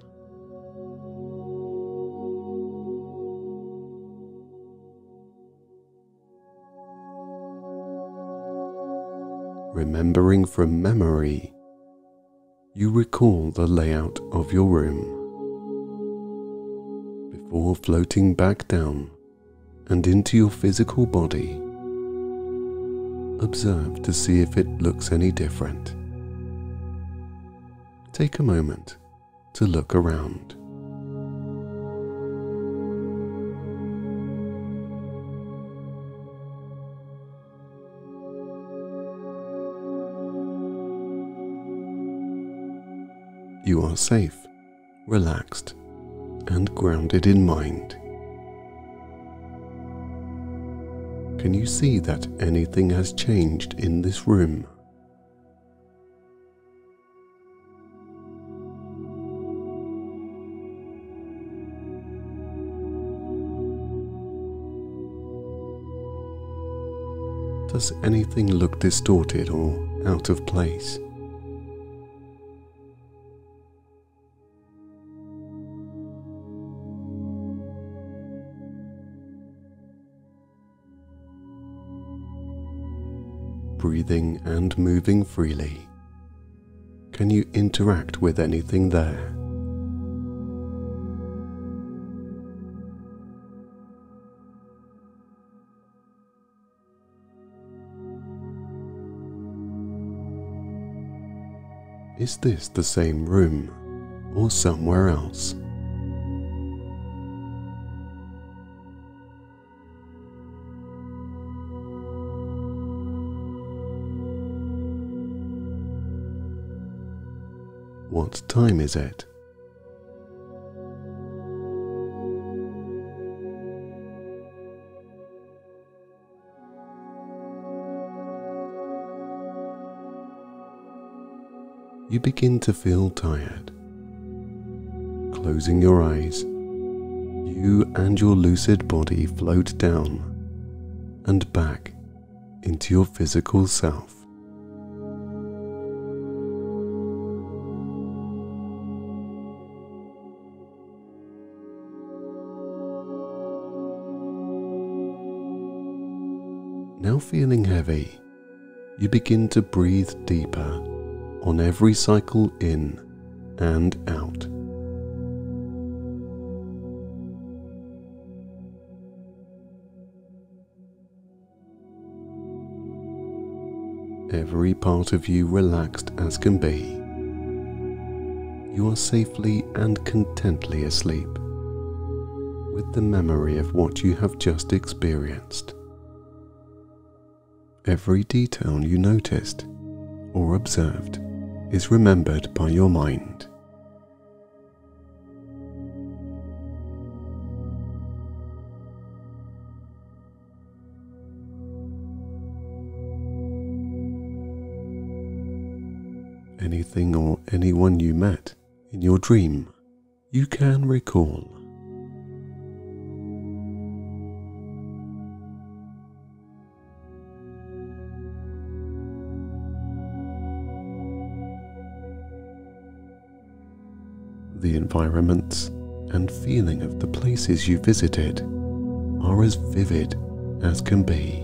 Remembering from memory, you recall the layout of your room before floating back down and into your physical body. Observe to see if it looks any different. Take a moment to look around. You are safe, relaxed, and grounded in mind. Can you see that anything has changed in this room? Does anything look distorted or out of place? Breathing and moving freely, can you interact with anything there? Is this the same room or somewhere else? What time is it? You begin to feel tired. Closing your eyes, you and your lucid body float down and back into your physical self. Now feeling heavy, you begin to breathe deeper on every cycle in and out. Every part of you relaxed as can be. You are safely and contently asleep with the memory of what you have just experienced. Every detail you noticed or observed is remembered by your mind. Anything or anyone you met in your dream, you can recall. The environments, and feeling of the places you visited are as vivid as can be.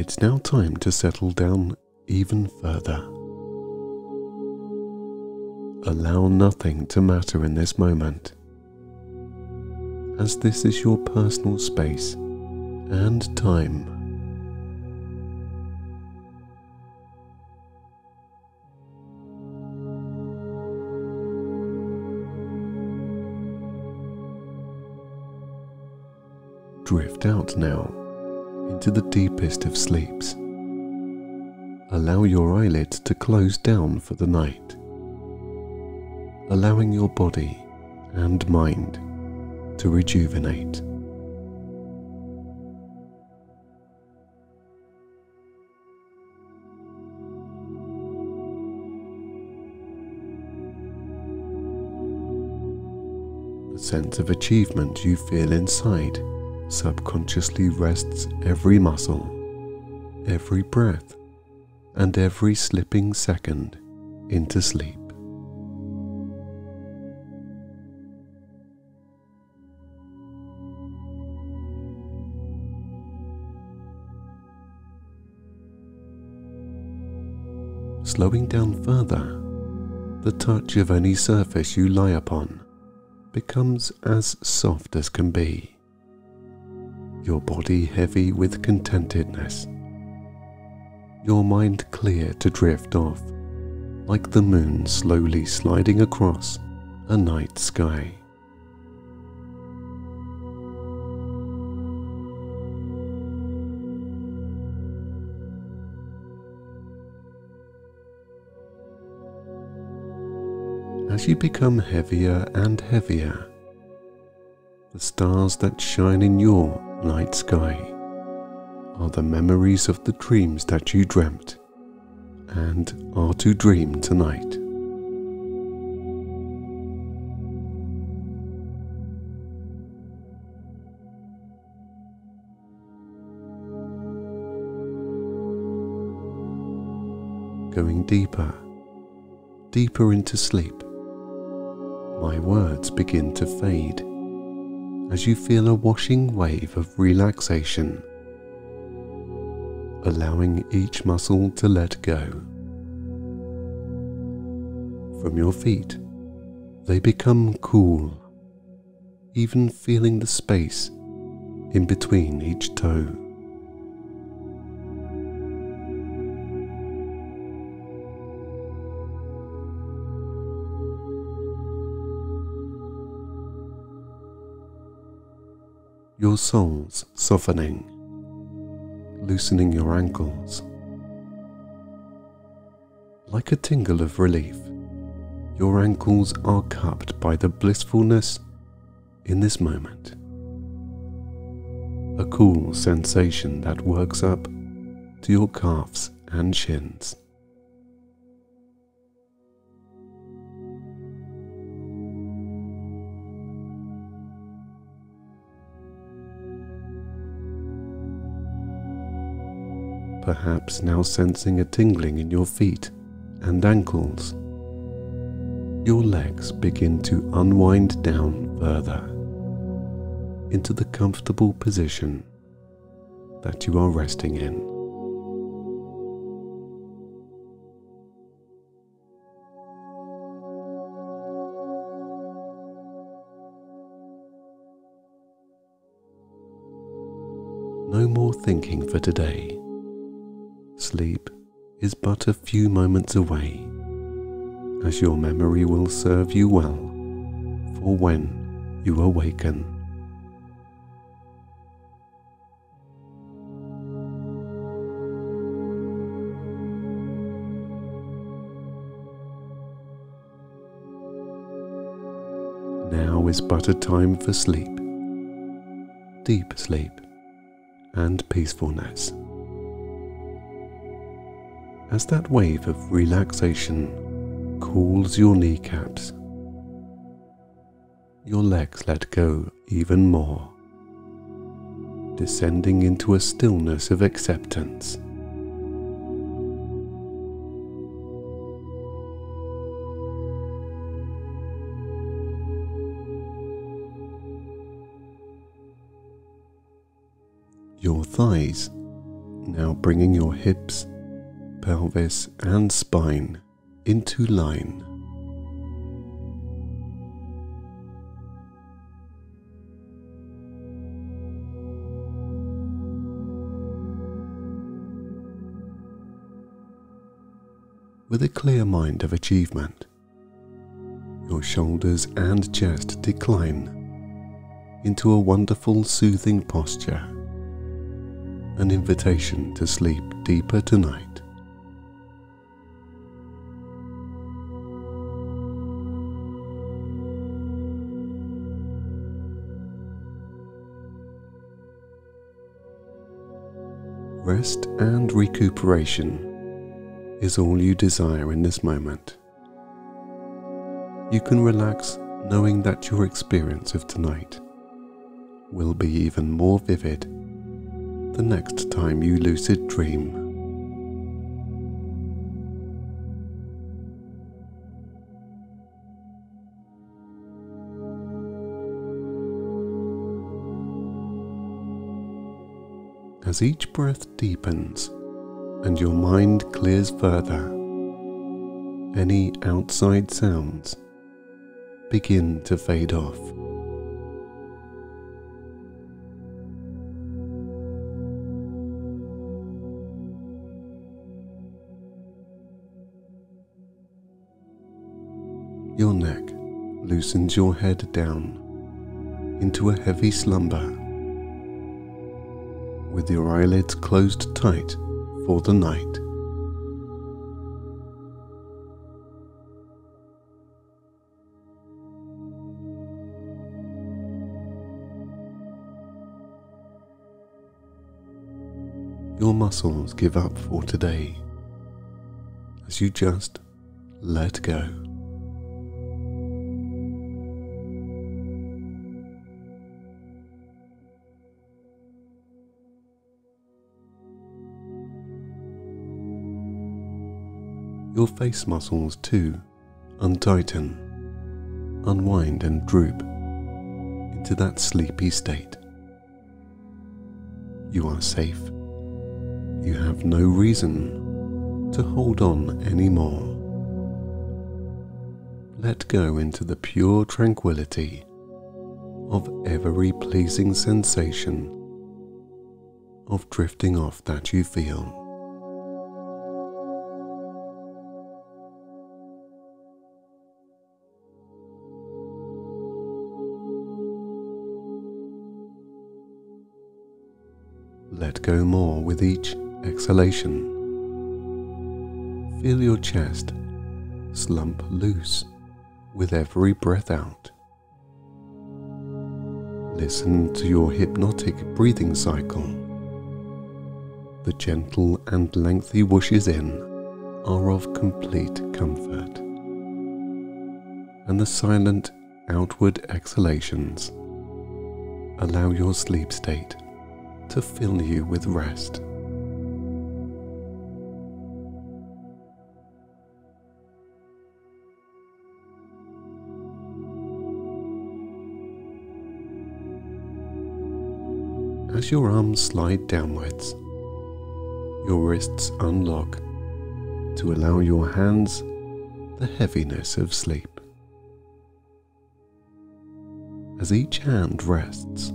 It's now time to settle down even further. Allow nothing to matter in this moment, as this is your personal space and time. Drift out now into the deepest of sleeps. Allow your eyelids to close down for the night, allowing your body and mind to rejuvenate. The sense of achievement you feel inside subconsciously rests every muscle, every breath, and every slipping second into sleep. Slowing down further, the touch of any surface you lie upon becomes as soft as can be, your body heavy with contentedness, your mind clear to drift off, like the moon slowly sliding across a night sky. As you become heavier and heavier, the stars that shine in your night sky are the memories of the dreams that you dreamt and are to dream tonight. Going deeper, deeper into sleep, my words begin to fade as you feel a washing wave of relaxation, allowing each muscle to let go. From your feet, they become cool, even feeling the space in between each toe. Your soles softening, loosening your ankles. Like a tingle of relief, your ankles are cupped by the blissfulness in this moment. A cool sensation that works up to your calves and shins. Perhaps now sensing a tingling in your feet and ankles, your legs begin to unwind down further into the comfortable position that you are resting in. No more thinking for today. Sleep is but a few moments away, as your memory will serve you well for when you awaken. Now is but a time for sleep, deep sleep, and peacefulness. As that wave of relaxation cools your kneecaps, your legs let go even more, descending into a stillness of acceptance. Your thighs, now bringing your hips, pelvis and spine into line. With a clear mind of achievement, your shoulders and chest decline into a wonderful soothing posture, an invitation to sleep deeper tonight. Rest and recuperation is all you desire in this moment. You can relax knowing that your experience of tonight will be even more vivid the next time you lucid dream. As each breath deepens, and your mind clears further, any outside sounds begin to fade off. Your neck loosens your head down into a heavy slumber, with your eyelids closed tight for the night. Your muscles give up for today as you just let go. Your face muscles too untighten, unwind and droop into that sleepy state. You are safe. You have no reason to hold on anymore. Let go into the pure tranquility of every pleasing sensation of drifting off that you feel. Let go more with each exhalation. Feel your chest slump loose with every breath out. Listen to your hypnotic breathing cycle. The gentle and lengthy whooshes in are of complete comfort, and the silent outward exhalations allow your sleep state to fill you with rest. As your arms slide downwards, your wrists unlock to allow your hands the heaviness of sleep. As each hand rests,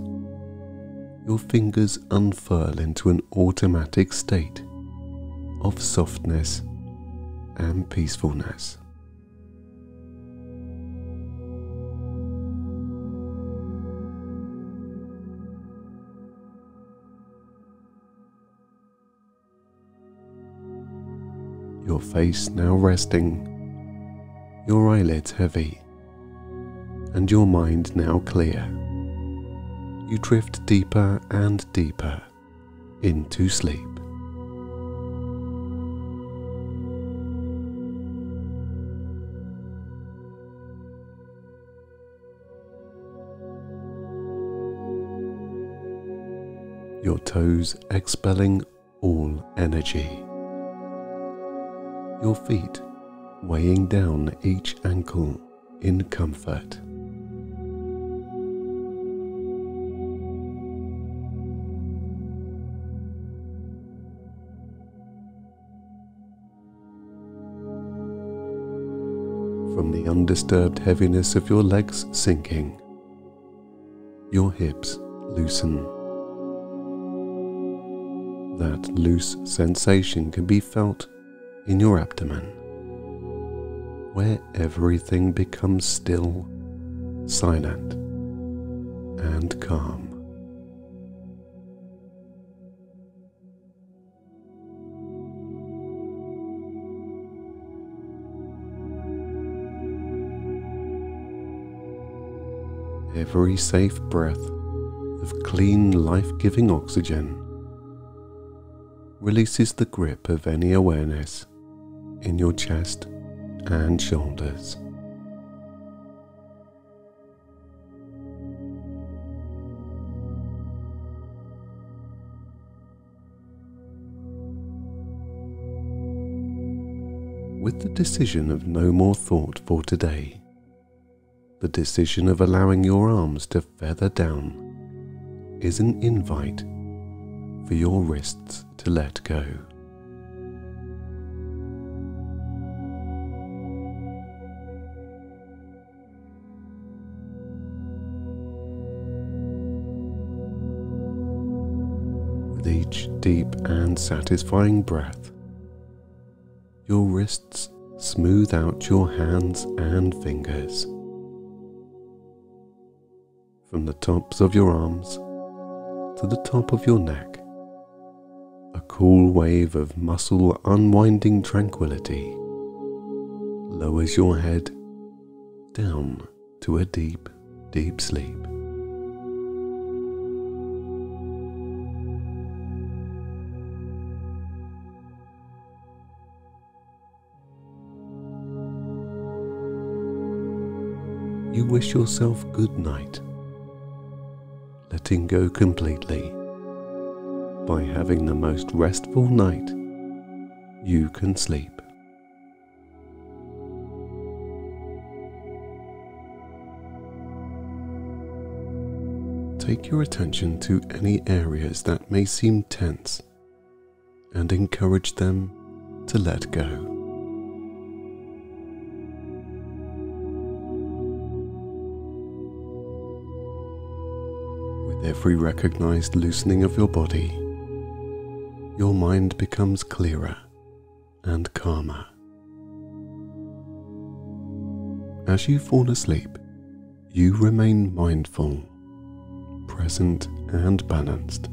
your fingers unfurl into an automatic state of softness and peacefulness. Your face now resting, your eyelids heavy, and your mind now clear. You drift deeper and deeper into sleep. toes expelling all energy. Your feet weighing down each ankle in comfort. From the undisturbed heaviness of your legs sinking, your hips loosen. That loose sensation can be felt in your abdomen, where everything becomes still, silent, and calm. Every safe breath of clean, life-giving oxygen releases the grip of any awareness in your chest and shoulders. With the decision of no more thought for today, the decision of allowing your arms to feather down is an invite for your wrists to let go. With each deep and satisfying breath, your wrists smooth out your hands and fingers. From the tops of your arms to the top of your neck, a cool wave of muscle unwinding tranquility lowers your head down to a deep, deep sleep. You wish yourself good night, letting go completely by having the most restful night you can sleep. Take your attention to any areas that may seem tense and encourage them to let go. Every recognized loosening of your body, your mind becomes clearer and calmer. As you fall asleep, you remain mindful, present and balanced.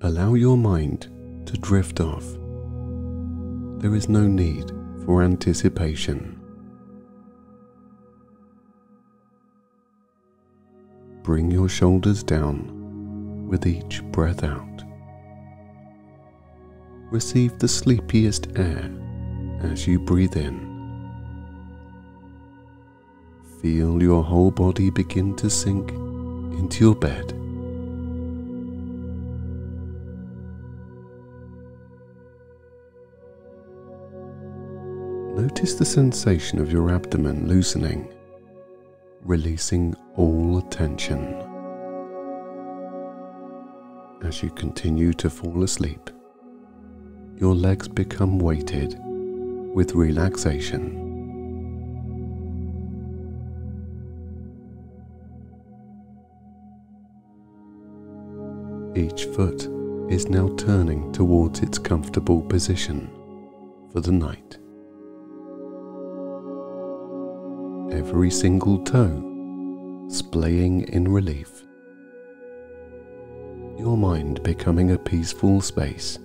Allow your mind to drift off. There is no need for anticipation. Bring your shoulders down with each breath out. Receive the sleepiest air as you breathe in. Feel your whole body begin to sink into your bed. Notice the sensation of your abdomen loosening, releasing all tension. As you continue to fall asleep, your legs become weighted with relaxation. Each foot is now turning towards its comfortable position for the night. Every single toe splaying in relief, your mind becoming a peaceful space,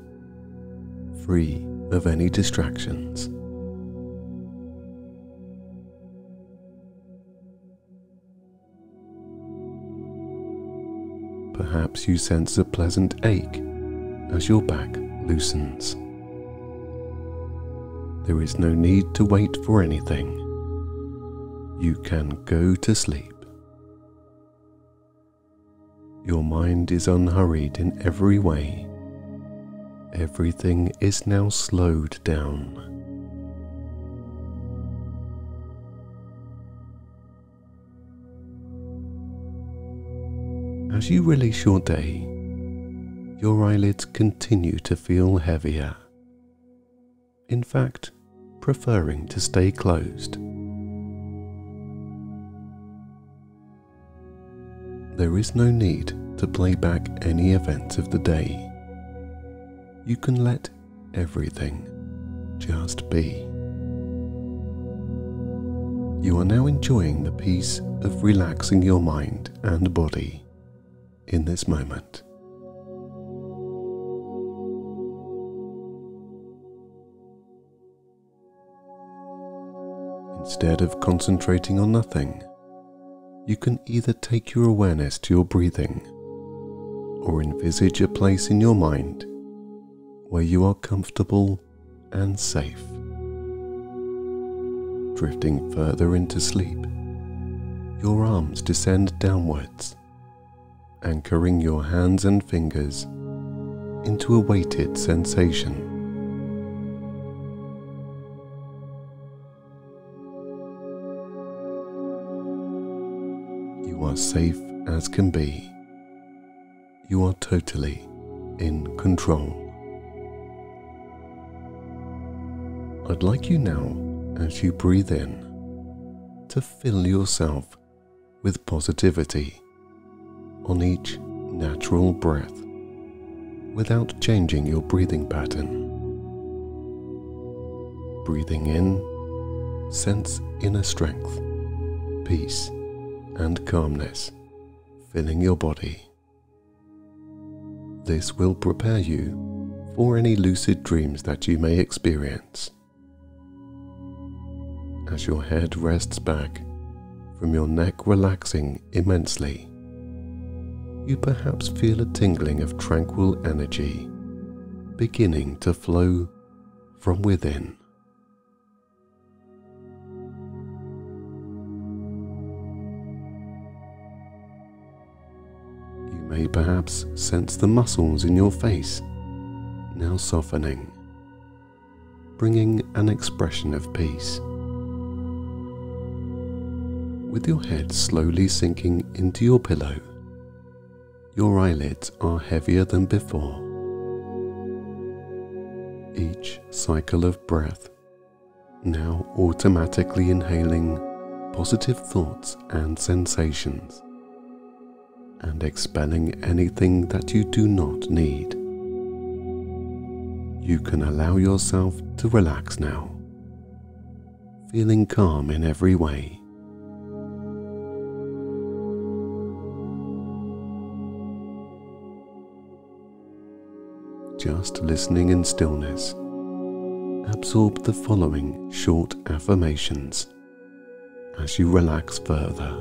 free of any distractions. Perhaps you sense a pleasant ache as your back loosens. There is no need to wait for anything. You can go to sleep. Your mind is unhurried in every way. Everything is now slowed down. As you release your day, your eyelids continue to feel heavier, in fact, preferring to stay closed. There is no need to play back any events of the day. You can let everything just be. You are now enjoying the peace of relaxing your mind and body in this moment. Instead of concentrating on nothing, you can either take your awareness to your breathing or envisage a place in your mind where you are comfortable and safe, drifting further into sleep. Your arms descend downwards, anchoring your hands and fingers into a weighted sensation. You are safe as can be. You are totally in control. I'd like you now, as you breathe in, to fill yourself with positivity on each natural breath, without changing your breathing pattern. Breathing in, sense inner strength, peace, and calmness filling your body. This will prepare you for any lucid dreams that you may experience. As your head rests back, from your neck relaxing immensely, you perhaps feel a tingling of tranquil energy beginning to flow from within. You may perhaps sense the muscles in your face now softening, bringing an expression of peace. With your head slowly sinking into your pillow, your eyelids are heavier than before. Each cycle of breath, now automatically inhaling positive thoughts and sensations, and expelling anything that you do not need. You can allow yourself to relax now, feeling calm in every way. Just listening in stillness, absorb the following short affirmations as you relax further.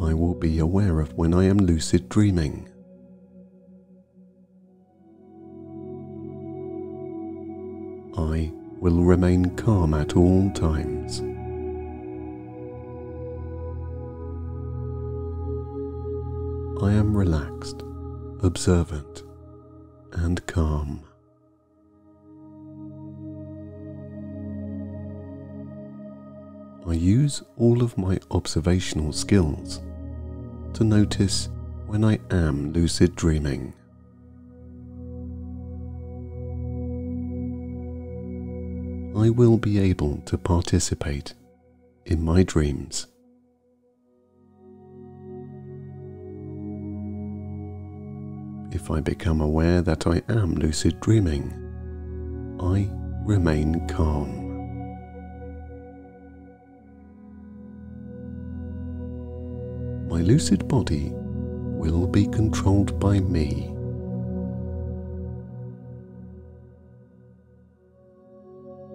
I will be aware of when I am lucid dreaming. I will remain calm at all times. I am relaxed, observant, and calm. I use all of my observational skills to notice when I am lucid dreaming. I will be able to participate in my dreams. If I become aware that I am lucid dreaming, I remain calm. My lucid body will be controlled by me.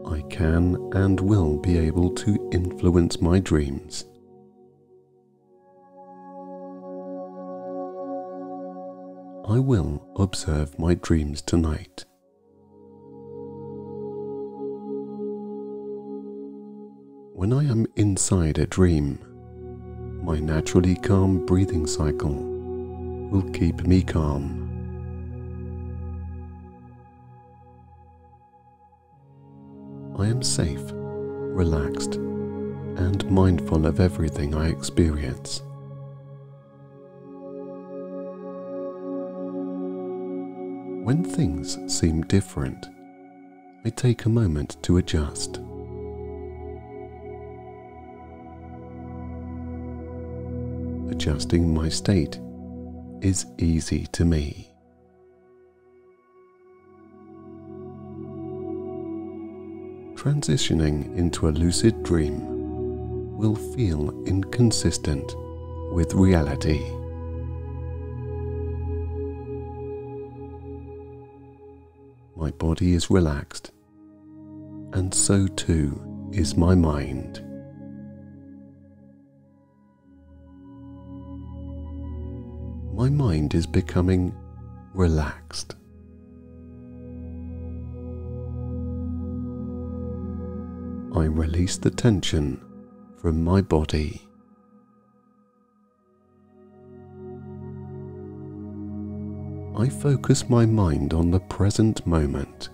I can and will be able to influence my dreams. I will observe my dreams tonight. When I am inside a dream, my naturally calm breathing cycle will keep me calm. I am safe, relaxed, and mindful of everything I experience. When things seem different, I take a moment to adjust. Adjusting my state is easy to me. Transitioning into a lucid dream will feel inconsistent with reality. My body is relaxed, and so too is my mind. My mind is becoming relaxed. I release the tension from my body. I focus my mind on the present moment.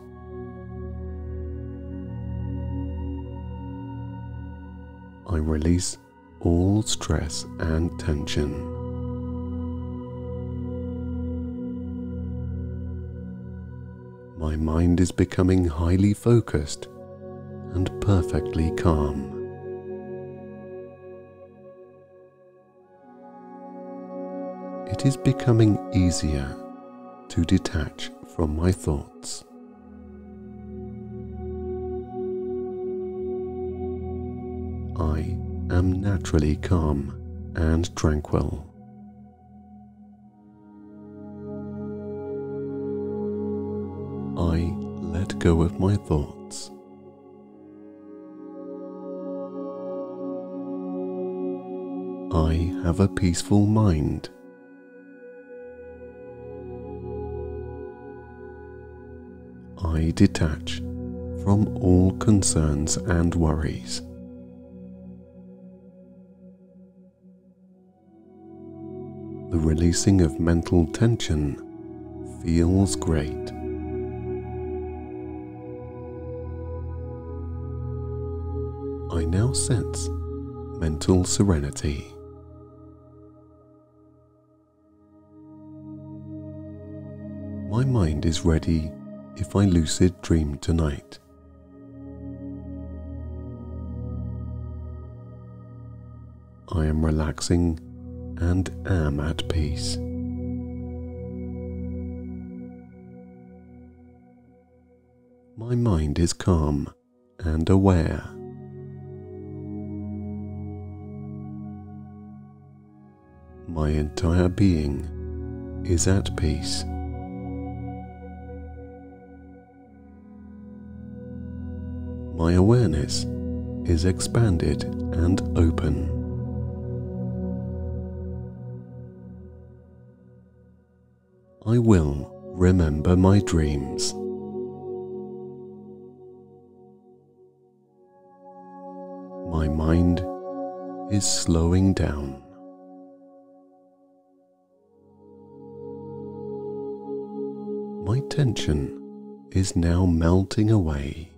I release all stress and tension. My mind is becoming highly focused and perfectly calm. It is becoming easier to detach from my thoughts. I am naturally calm and tranquil. I let go of my thoughts. I have a peaceful mind. I detach from all concerns and worries. The releasing of mental tension feels great. I now sense mental serenity. My mind is ready if I lucid dream tonight. I am relaxing and am at peace. My mind is calm and aware. My entire being is at peace. My awareness is expanded and open. I will remember my dreams. My mind is slowing down. My tension is now melting away.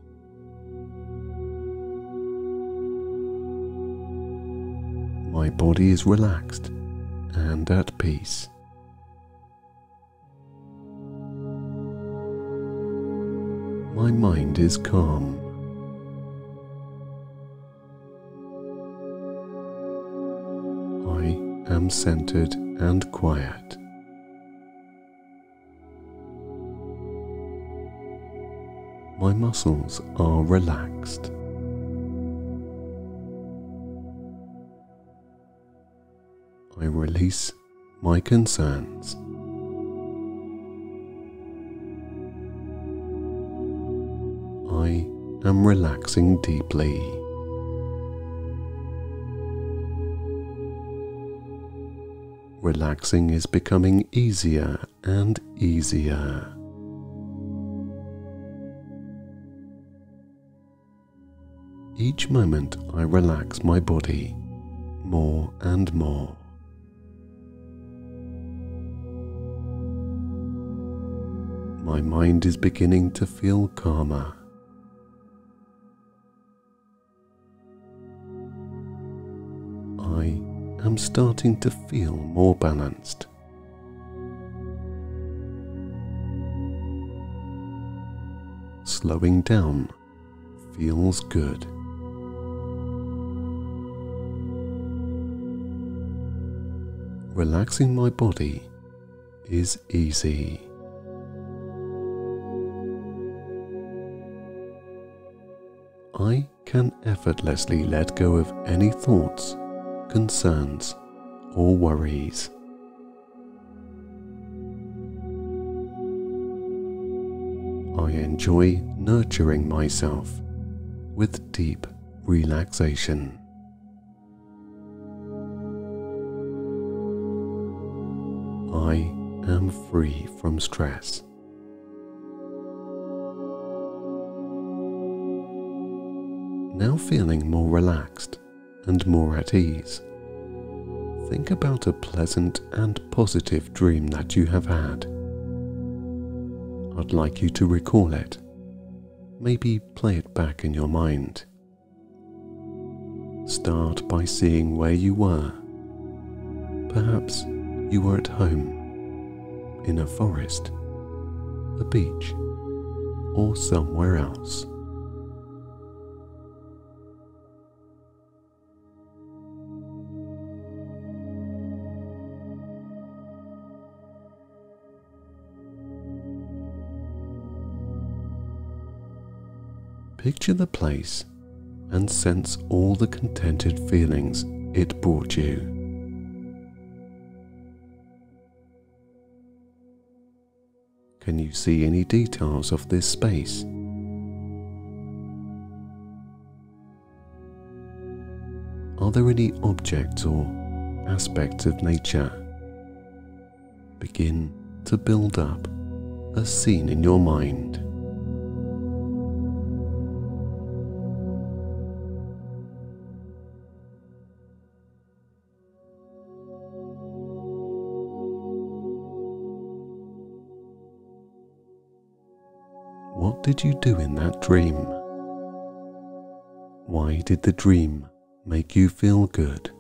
My body is relaxed and at peace. My mind is calm. I am centered and quiet. My muscles are relaxed. I release my concerns. I am relaxing deeply. Relaxing is becoming easier and easier. Each moment I relax my body more and more. My mind is beginning to feel calmer. I am starting to feel more balanced. Slowing down feels good. Relaxing my body is easy. I can effortlessly let go of any thoughts, concerns, or worries. I enjoy nurturing myself with deep relaxation. I am free from stress. Now feeling more relaxed and more at ease, think about a pleasant and positive dream that you have had. I'd like you to recall it. Maybe play it back in your mind. Start by seeing where you were. Perhaps you were at home, in a forest, a beach, or somewhere else. Picture the place and sense all the contented feelings it brought you. Can you see any details of this space? Are there any objects or aspects of nature? Begin to build up a scene in your mind. What did you do in that dream? Why did the dream make you feel good?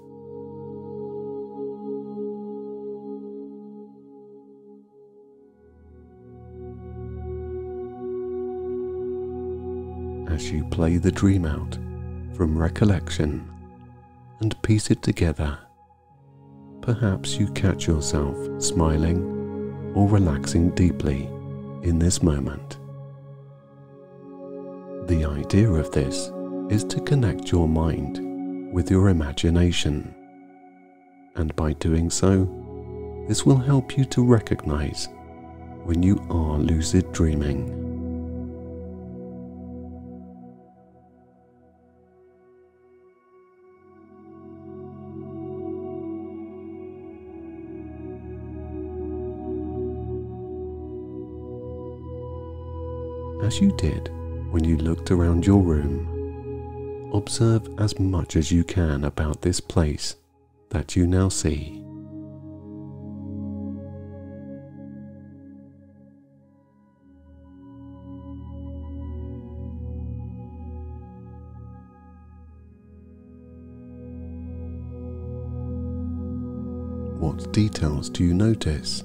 As you play the dream out from recollection and piece it together, perhaps you catch yourself smiling or relaxing deeply in this moment. The idea of this is to connect your mind with your imagination, and by doing so, this will help you to recognize when you are lucid dreaming. As you did, when you looked around your room, observe as much as you can about this place that you now see. What details do you notice?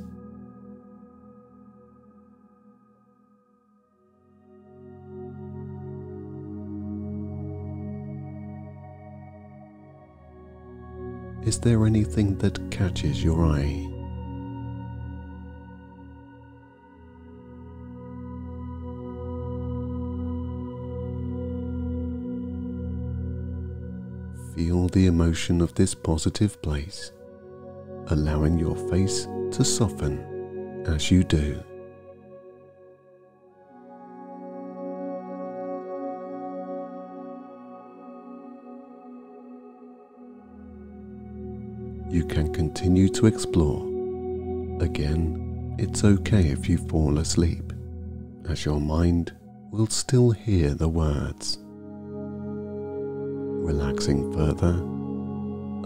Is there anything that catches your eye? Feel the emotion of this positive place, allowing your face to soften as you do. You can continue to explore. Again, it's okay if you fall asleep, as your mind will still hear the words. Relaxing further,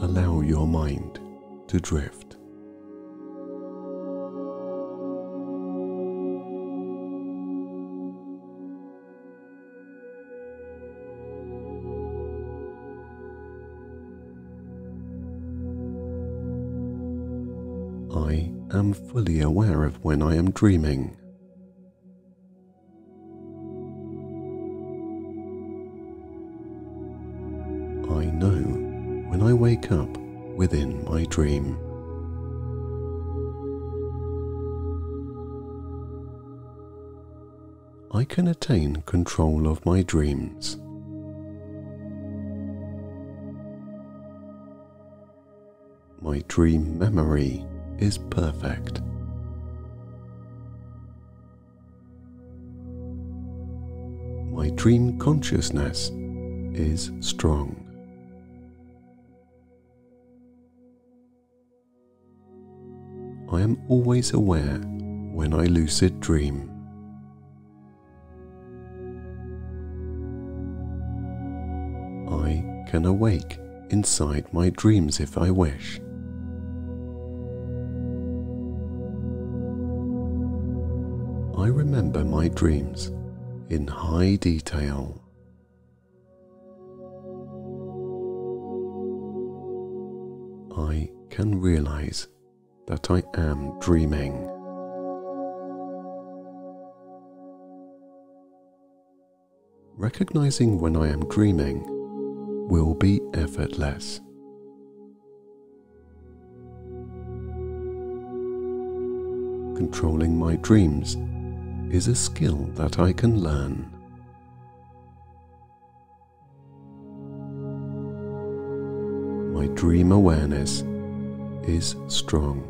allow your mind to drift. I am fully aware of when I am dreaming. I know when I wake up within my dream. I can attain control of my dreams. My dream memory is perfect. My dream consciousness is strong. I am always aware when I lucid dream. I can awake inside my dreams if I wish. I remember my dreams in high detail. I can realize that I am dreaming. Recognizing when I am dreaming will be effortless. Controlling my dreams is a skill that I can learn. My dream awareness is strong.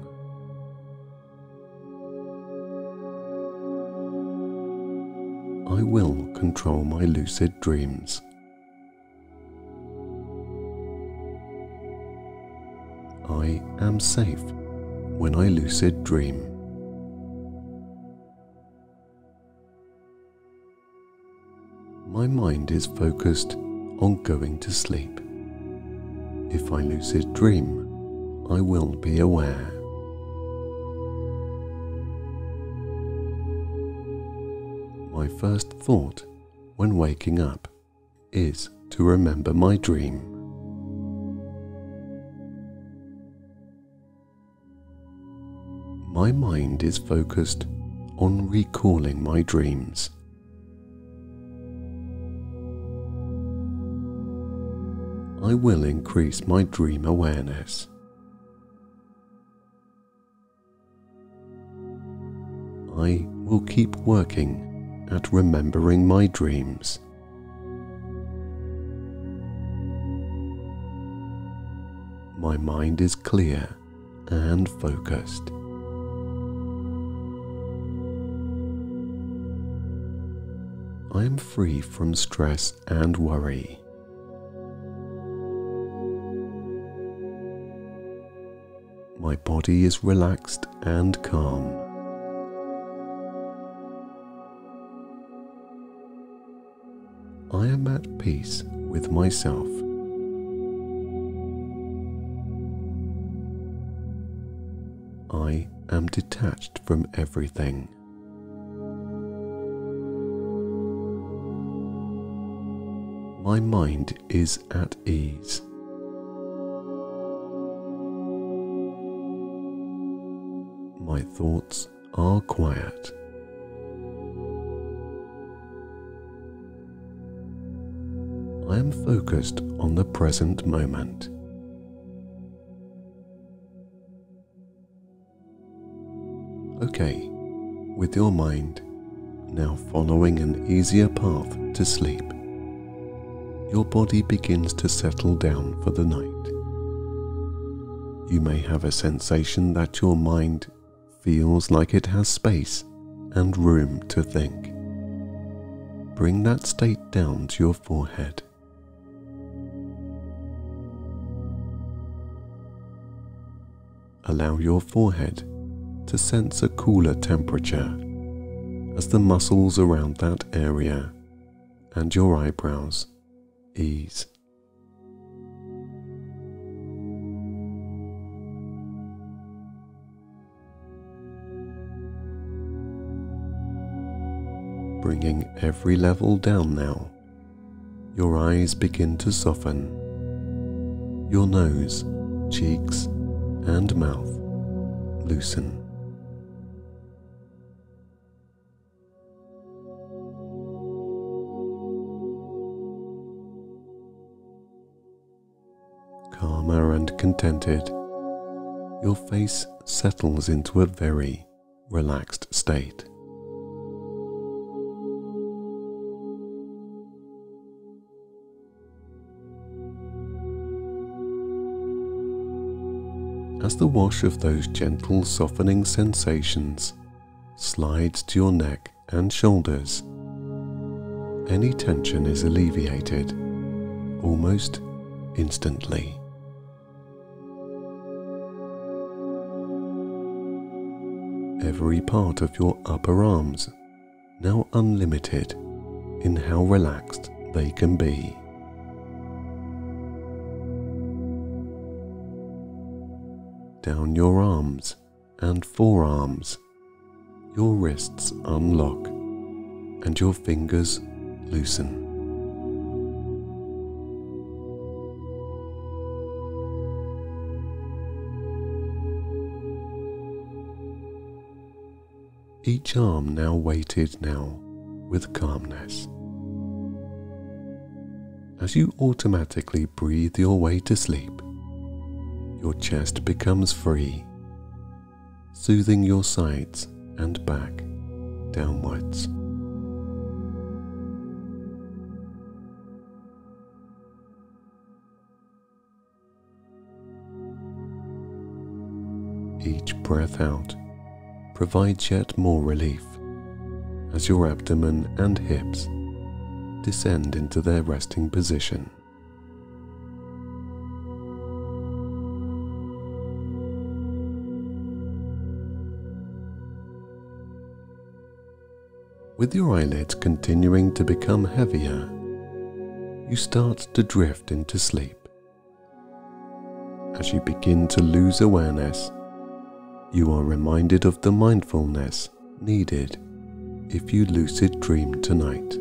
I will control my lucid dreams. I am safe when I lucid dream. My mind is focused on going to sleep. If I lucid dream, I will be aware. My first thought when waking up is to remember my dream. My mind is focused on recalling my dreams. I will increase my dream awareness. I will keep working at remembering my dreams. My mind is clear and focused. I am free from stress and worry. My body is relaxed and calm. I am at peace with myself. I am detached from everything. My mind is at ease. My thoughts are quiet. I am focused on the present moment. Okay, with your mind now following an easier path to sleep, your body begins to settle down for the night. You may have a sensation that your mind feels like it has space and room to think. Bring that state down to your forehead. Allow your forehead to sense a cooler temperature as the muscles around that area and your eyebrows ease. bringing every level down now. Your eyes begin to soften. Your nose, cheeks, and mouth loosen. Calmer and contented, your face settles into a very relaxed state. As the wash of those gentle softening sensations slides to your neck and shoulders, any tension is alleviated almost instantly. Every part of your upper arms now unlimited in how relaxed they can be. Down your arms and forearms, your wrists unlock and your fingers loosen. Each arm now weighted now with calmness. As you automatically breathe your way to sleep, your chest becomes free, soothing your sides and back downwards. Each breath out provides yet more relief as your abdomen and hips descend into their resting position. With your eyelids continuing to become heavier, you start to drift into sleep. As you begin to lose awareness, you are reminded of the mindfulness needed if you lucid dream tonight.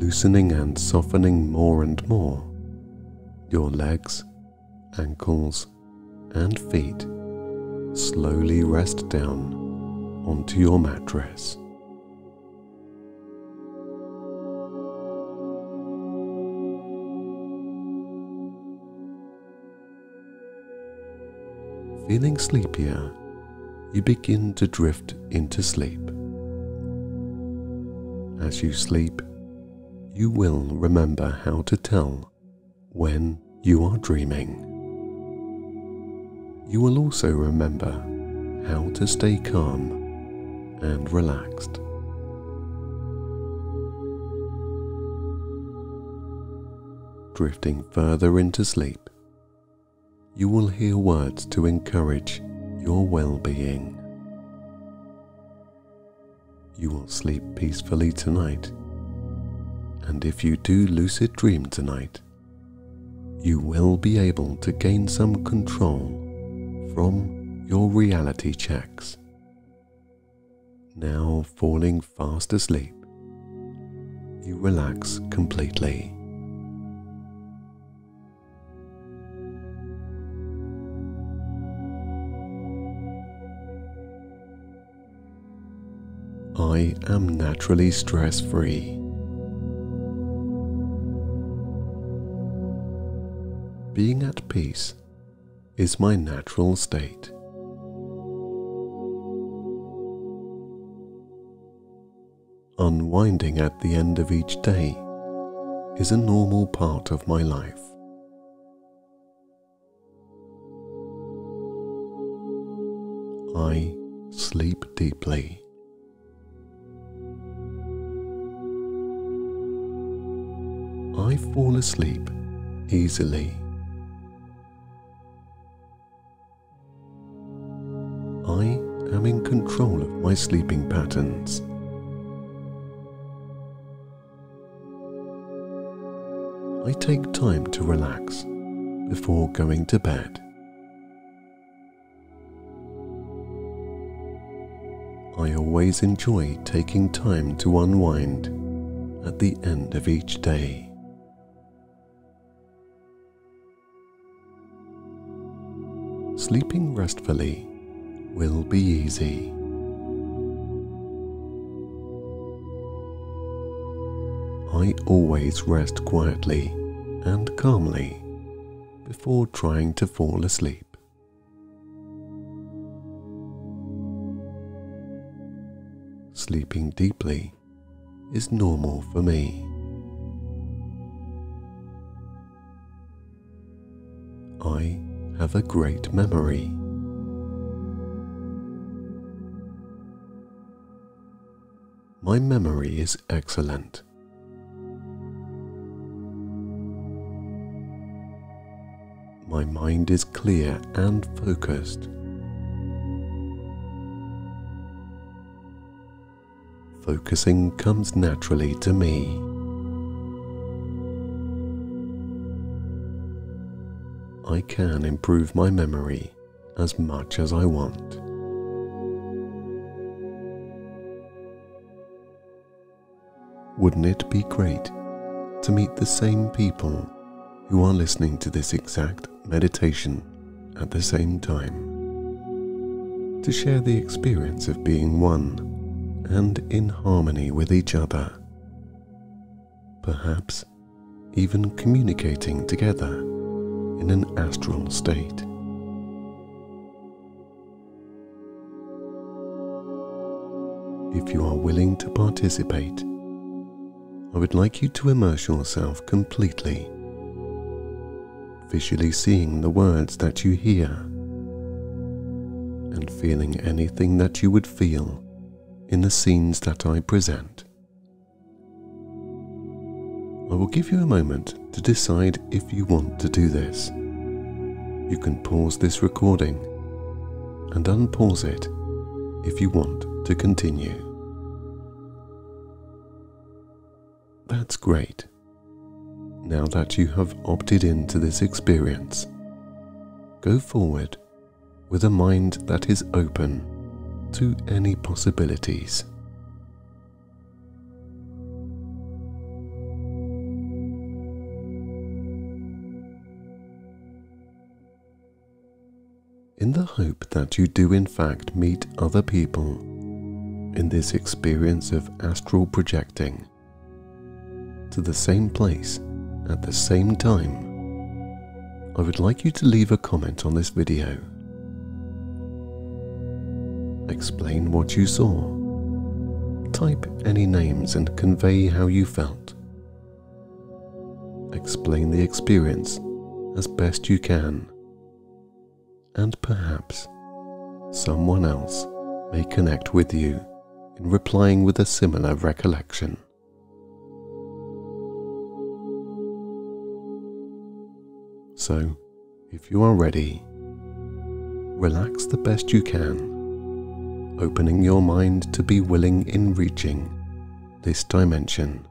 Loosening and softening more and more, your legs, ankles, and feet slowly rest down onto your mattress. Feeling sleepier, you begin to drift into sleep. As you sleep, you will remember how to tell when you are dreaming. You will also remember how to stay calm and relaxed. Drifting further into sleep, you will hear words to encourage your well-being. You will sleep peacefully tonight, and if you do lucid dream tonight, you will be able to gain some control from your reality checks. Now falling fast asleep, you relax completely. I am naturally stress-free. Being at peace is my natural state. Unwinding at the end of each day is a normal part of my life. I sleep deeply. I fall asleep easily. I am in control of my sleeping patterns. I take time to relax before going to bed. I always enjoy taking time to unwind at the end of each day. Sleeping restfully will be easy. I always rest quietly and calmly before trying to fall asleep. Sleeping deeply is normal for me. I have a great memory. My memory is excellent. My mind is clear and focused. Focusing comes naturally to me. I can improve my memory as much as I want. Wouldn't it be great to meet the same people who are listening to this exact meditation at the same time, to share the experience of being one and in harmony with each other, perhaps even communicating together in an astral state. If you are willing to participate, I would like you to immerse yourself completely, visually seeing the words that you hear and feeling anything that you would feel in the scenes that I present. I will give you a moment to decide if you want to do this. You can pause this recording and unpause it if you want to continue. That's great. Now that you have opted into this experience, go forward with a mind that is open to any possibilities. In the hope that you do in fact meet other people in this experience of astral projecting to the same place at the same time, I would like you to leave a comment on this video. Explain what you saw. Type any names and convey how you felt. Explain the experience as best you can. And perhaps someone else may connect with you in replying with a similar recollection. So, if you are ready, relax the best you can, opening your mind to be willing in reaching this dimension.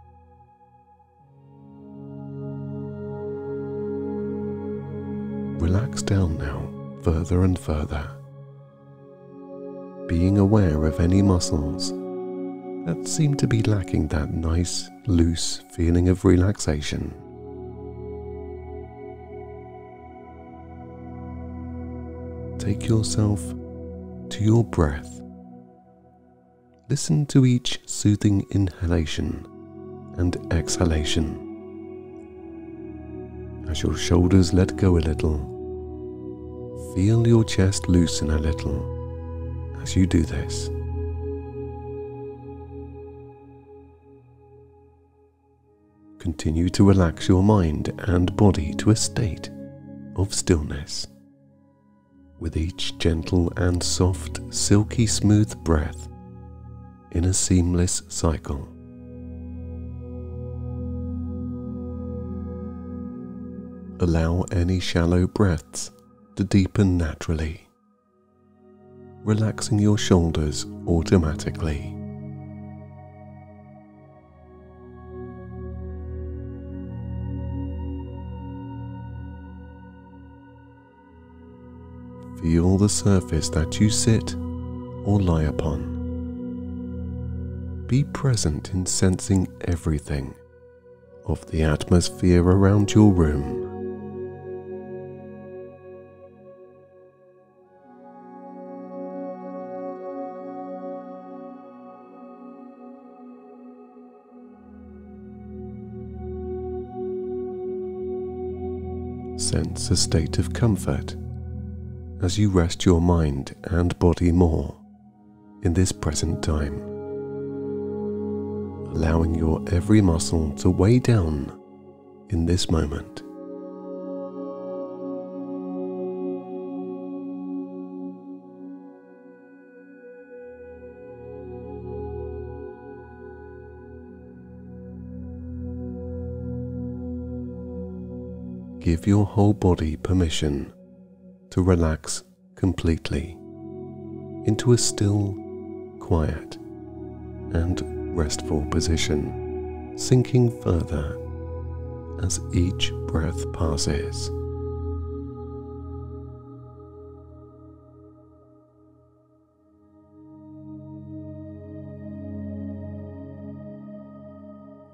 Relax down now, further and further, being aware of any muscles that seem to be lacking that nice, loose feeling of relaxation. Take yourself to your breath. Listen to each soothing inhalation and exhalation. As your shoulders let go a little, feel your chest loosen a little as you do this. Continue to relax your mind and body to a state of stillness with each gentle and soft, silky smooth breath in a seamless cycle. Allow any shallow breaths to deepen naturally, relaxing your shoulders automatically. Feel the surface that you sit or lie upon. Be present in sensing everything of the atmosphere around your room. Sense a state of comfort as you rest your mind and body more in this present time, allowing your every muscle to weigh down in this moment. Give your whole body permission to relax completely into a still, quiet, and restful position, sinking further as each breath passes.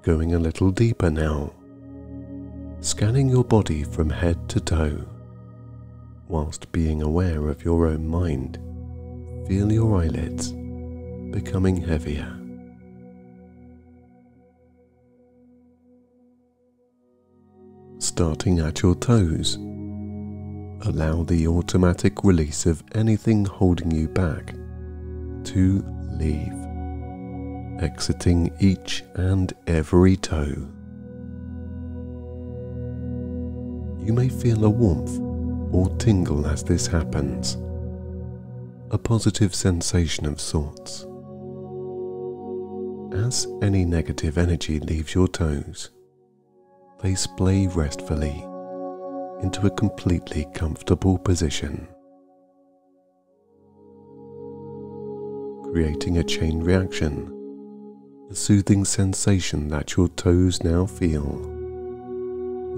Going a little deeper now, scanning your body from head to toe, whilst being aware of your own mind. Feel your eyelids becoming heavier. Starting at your toes, allow the automatic release of anything holding you back to leave, exiting each and every toe. You may feel a warmth or tingle as this happens, a positive sensation of sorts. As any negative energy leaves your toes, they splay restfully into a completely comfortable position, creating a chain reaction, the soothing sensation that your toes now feel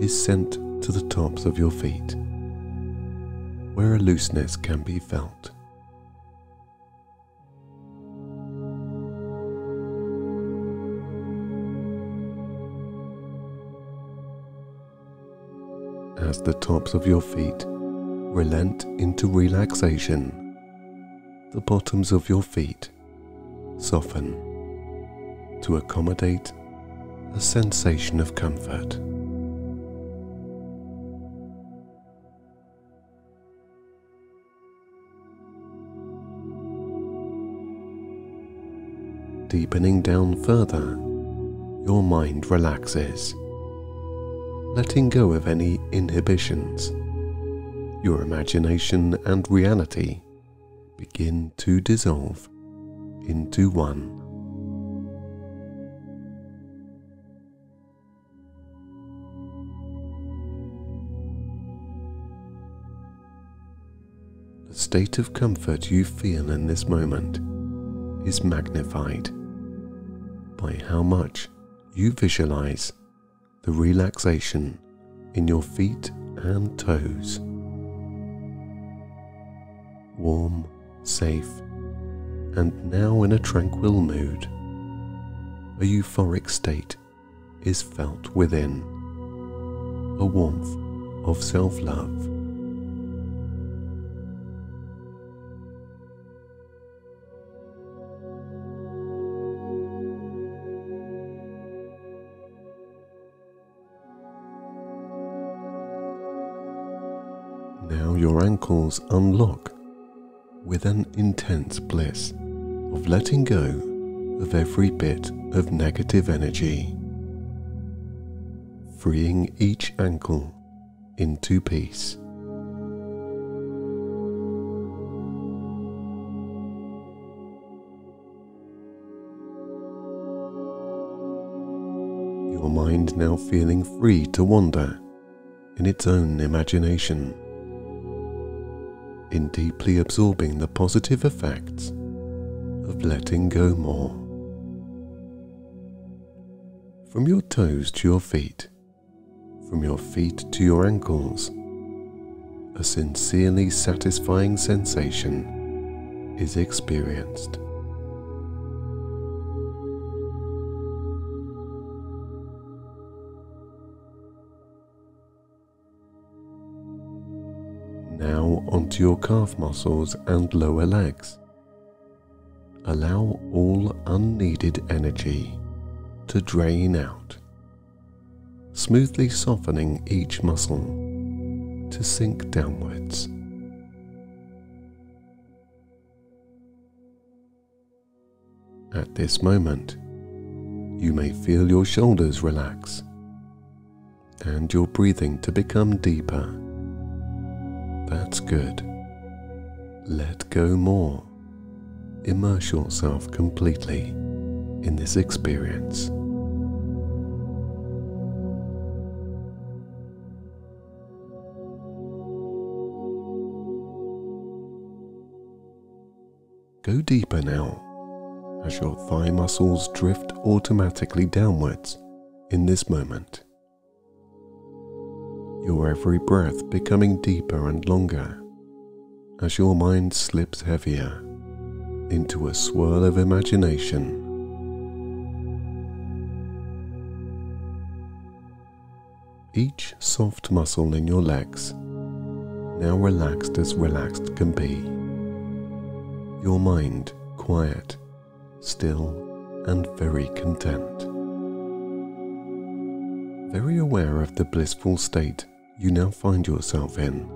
is sent to the tops of your feet, where a looseness can be felt. As the tops of your feet relent into relaxation, the bottoms of your feet soften to accommodate a sensation of comfort. Deepening down further, your mind relaxes, letting go of any inhibitions. Your imagination and reality begin to dissolve into one. The state of comfort you feel in this moment is magnified by how much you visualize the relaxation in your feet and toes. Warm, safe, and now in a tranquil mood, a euphoric state is felt within, a warmth of self-love. Your ankles unlock with an intense bliss of letting go of every bit of negative energy, freeing each ankle into peace. Your mind now feeling free to wander in its own imagination, in deeply absorbing the positive effects of letting go more. From your toes to your feet, from your feet to your ankles, a sincerely satisfying sensation is experienced. into your calf muscles and lower legs. Allow all unneeded energy to drain out, smoothly softening each muscle to sink downwards. At this moment, you may feel your shoulders relax and your breathing to become deeper. That's good. Let go more. Immerse yourself completely in this experience. Go deeper now, as your thigh muscles drift automatically downwards in this moment. Your every breath becoming deeper and longer, as your mind slips heavier into a swirl of imagination. Each soft muscle in your legs, now relaxed as relaxed can be. Your mind quiet, still, and very content. Very aware of the blissful state you now find yourself in.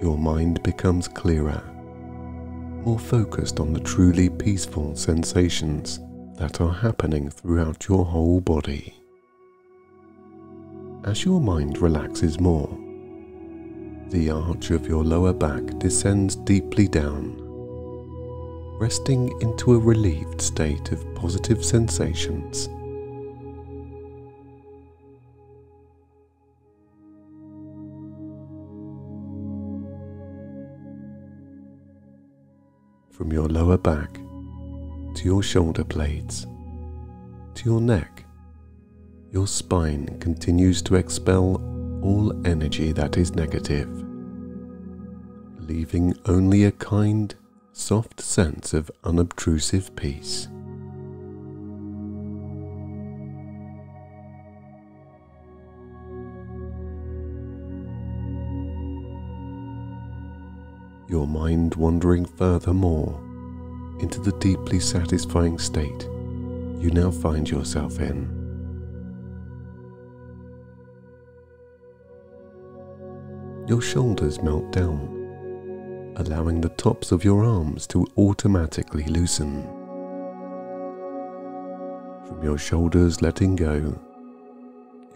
Your mind becomes clearer, more focused on the truly peaceful sensations that are happening throughout your whole body. As your mind relaxes more, the arch of your lower back descends deeply down, resting into a relieved state of positive sensations. From your lower back, to your shoulder blades, to your neck, your spine continues to expel all energy that is negative, leaving only a kind, soft sense of unobtrusive peace. Your mind wandering furthermore into the deeply satisfying state you now find yourself in. Your shoulders melt down, allowing the tops of your arms to automatically loosen. From your shoulders letting go,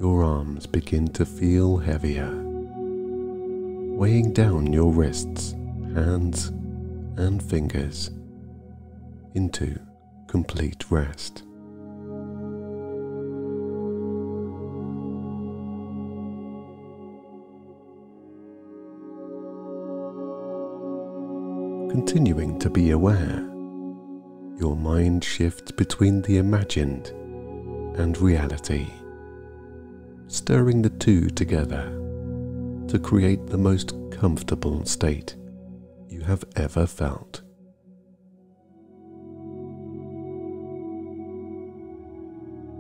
your arms begin to feel heavier, weighing down your wrists, hands and fingers into complete rest. Continuing to be aware, your mind shifts between the imagined and reality, stirring the two together to create the most comfortable state you have ever felt.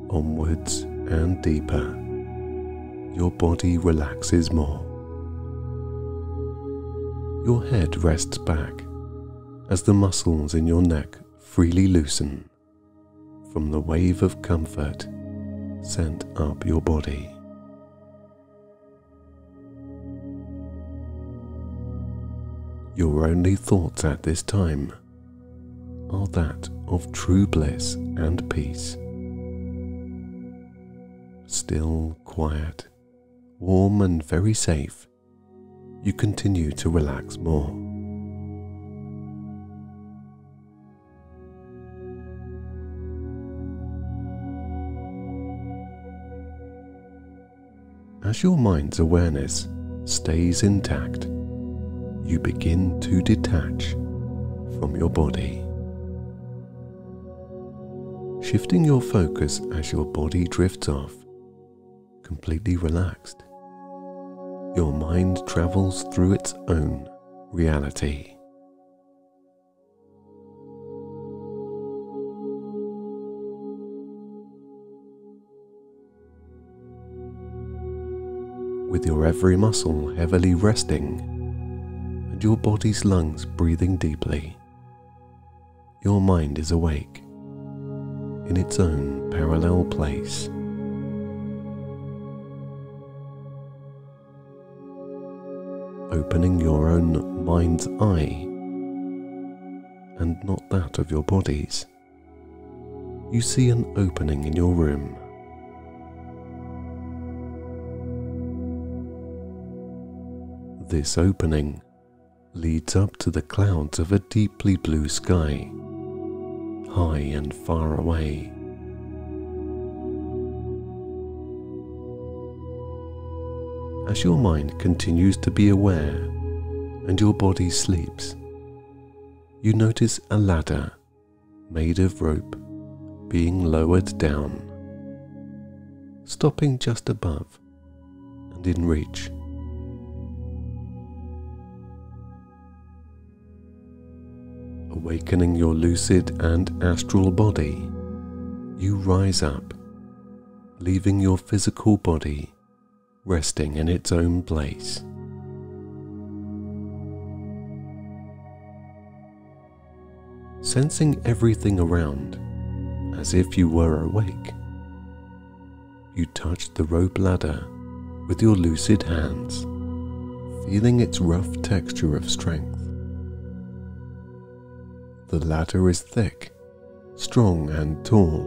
Onwards and deeper, your body relaxes more. Your head rests back as the muscles in your neck freely loosen from the wave of comfort sent up your body. Your only thoughts at this time are that of true bliss and peace. Still, quiet, warm and very safe, you continue to relax more. As your mind's awareness stays intact, you begin to detach from your body, shifting your focus as your body drifts off, completely relaxed. Your mind travels through its own reality. With your every muscle heavily resting, your body's lungs breathing deeply. Your mind is awake, in its own parallel place. Opening your own mind's eye, and not that of your body's, you see an opening in your room. This opening leads up to the clouds of a deeply blue sky, high and far away. As your mind continues to be aware and your body sleeps, you notice a ladder made of rope being lowered down, stopping just above and in reach. Awakening your lucid and astral body, you rise up, leaving your physical body resting in its own place. Sensing everything around as if you were awake, you touch the rope ladder with your lucid hands, feeling its rough texture of strength. The ladder is thick, strong and tall,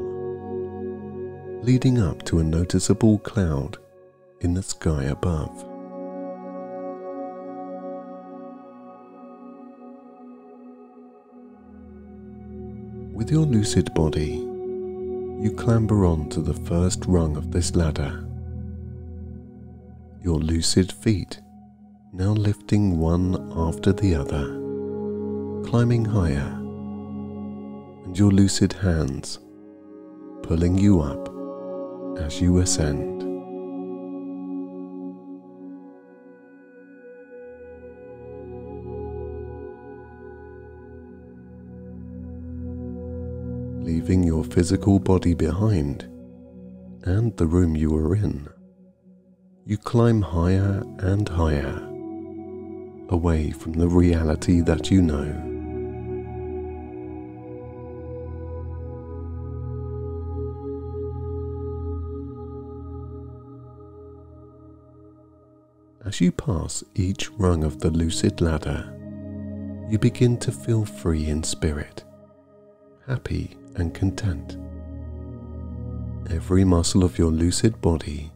leading up to a noticeable cloud in the sky above. With your lucid body, you clamber onto the first rung of this ladder, your lucid feet now lifting one after the other, climbing higher, and your lucid hands pulling you up as you ascend. Leaving your physical body behind and the room you were in, you climb higher and higher, away from the reality that you know. As you pass each rung of the lucid ladder, you begin to feel free in spirit, happy and content. Every muscle of your lucid body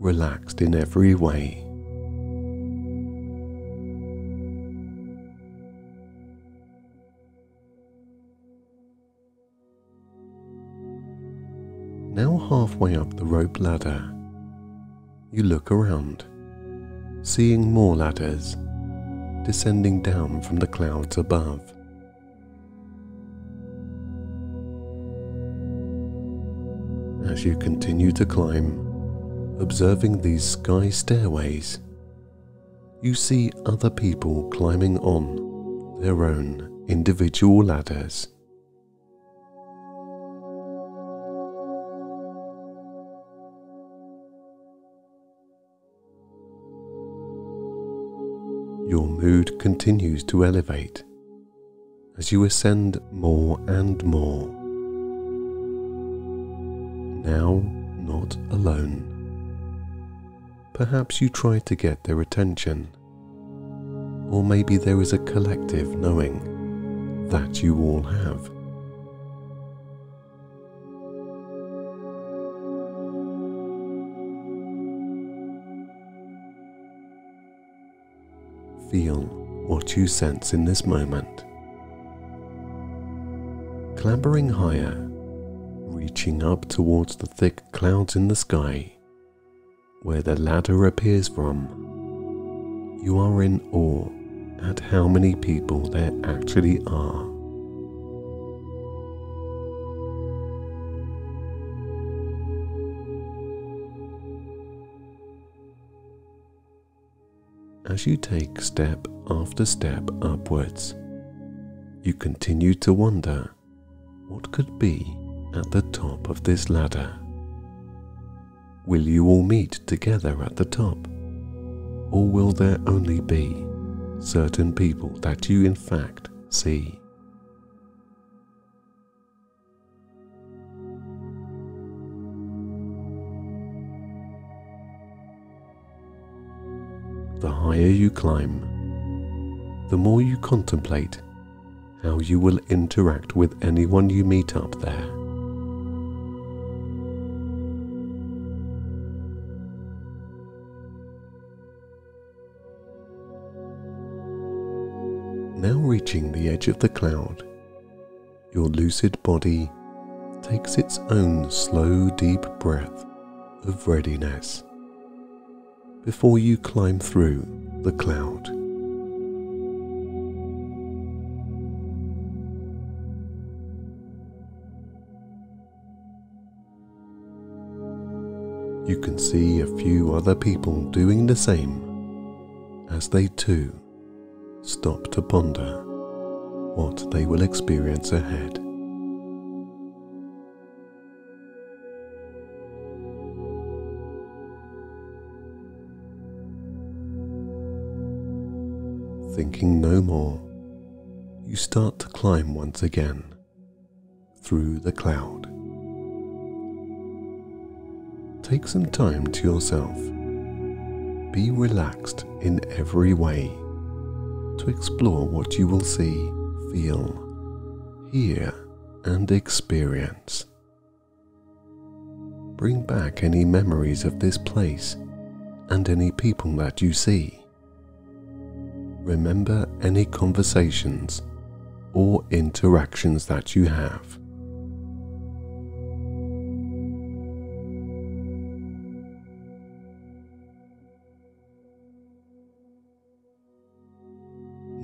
relaxed in every way. Now halfway up the rope ladder, you look around, seeing more ladders descending down from the clouds above. As you continue to climb, observing these sky stairways, you see other people climbing on their own individual ladders. Your mood continues to elevate as you ascend more and more. Now, not alone. Perhaps you try to get their attention, or maybe there is a collective knowing that you all have. Feel what you sense in this moment. Clambering higher, reaching up towards the thick clouds in the sky, where the ladder appears from, you are in awe at how many people there actually are. As you take step after step upwards, you continue to wonder what could be at the top of this ladder. Will you all meet together at the top, or will there only be certain people that you in fact see. The higher you climb, the more you contemplate how you will interact with anyone you meet up there. Now reaching the edge of the cloud, your lucid body takes its own slow, deep breath of readiness before you climb through the cloud. You can see a few other people doing the same as they too stop to ponder what they will experience ahead. Thinking no more, you start to climb once again through the cloud. Take some time to yourself. Be relaxed in every way to explore what you will see, feel, hear, and experience. Bring back any memories of this place and any people that you see. Remember any conversations or interactions that you have.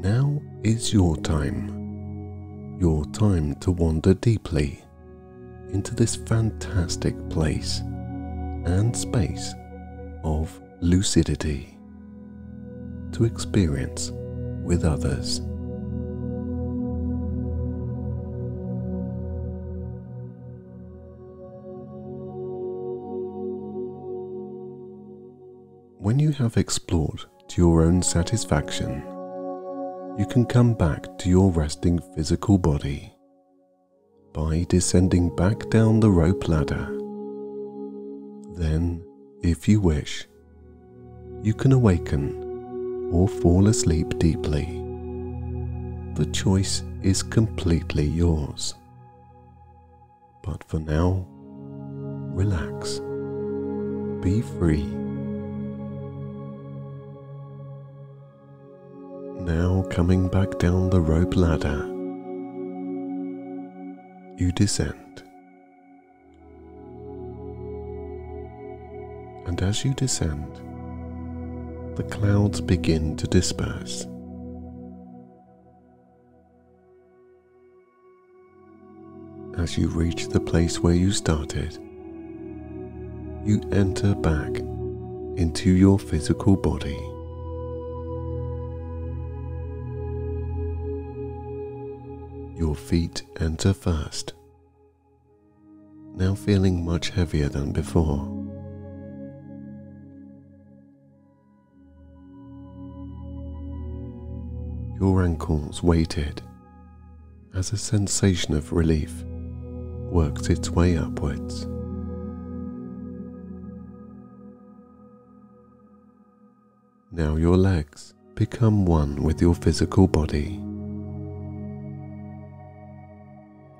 Now is your time to wander deeply into this fantastic place and space of lucidity, to experience with others. When you have explored to your own satisfaction, you can come back to your resting physical body by descending back down the rope ladder. Then, if you wish, you can awaken or fall asleep deeply. The choice is completely yours. But for now, relax. Be free. Now coming back down the rope ladder, you descend. And as you descend, the clouds begin to disperse. As you reach the place where you started, you enter back into your physical body. Your feet enter first, now feeling much heavier than before. Your ankles weighted as a sensation of relief works its way upwards. Now your legs become one with your physical body,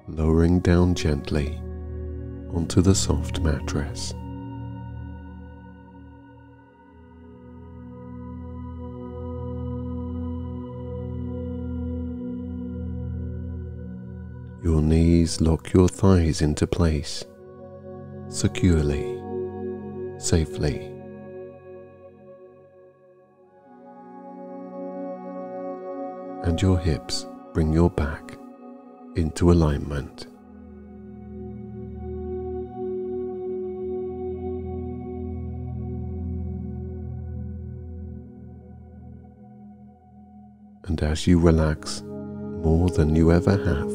lowering down gently onto the soft mattress. Your knees lock your thighs into place, securely, safely. And your hips bring your back into alignment. And as you relax more than you ever have,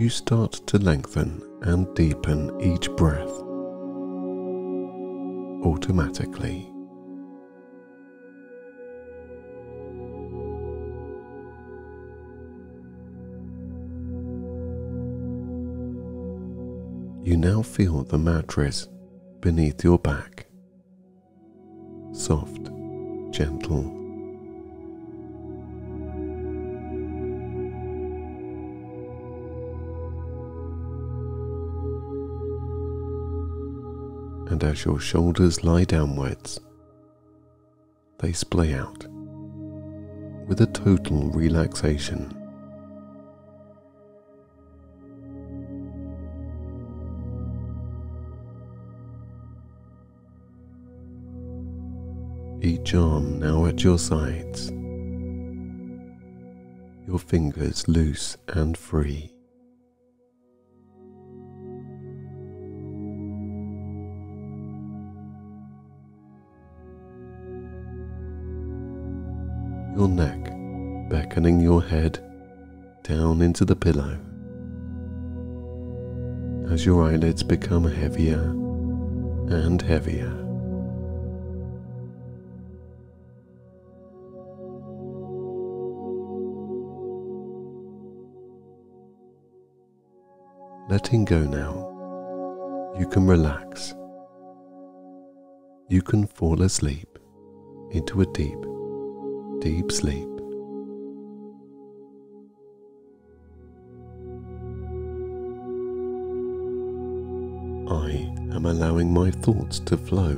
you start to lengthen and deepen each breath automatically. You now feel the mattress beneath your back, soft, gentle. And as your shoulders lie downwards, they splay out with a total relaxation. Each arm now at your sides, your fingers loose and free. Your neck beckoning your head down into the pillow as your eyelids become heavier and heavier. Letting go now, you can relax. You can fall asleep into a deep, deep sleep. I am allowing my thoughts to flow,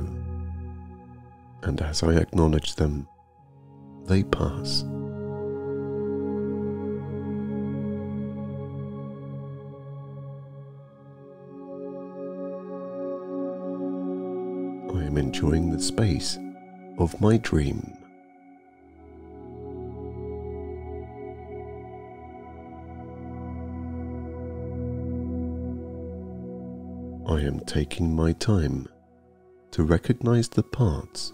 and as I acknowledge them, they pass. Enjoying the space of my dream. I am taking my time to recognize the parts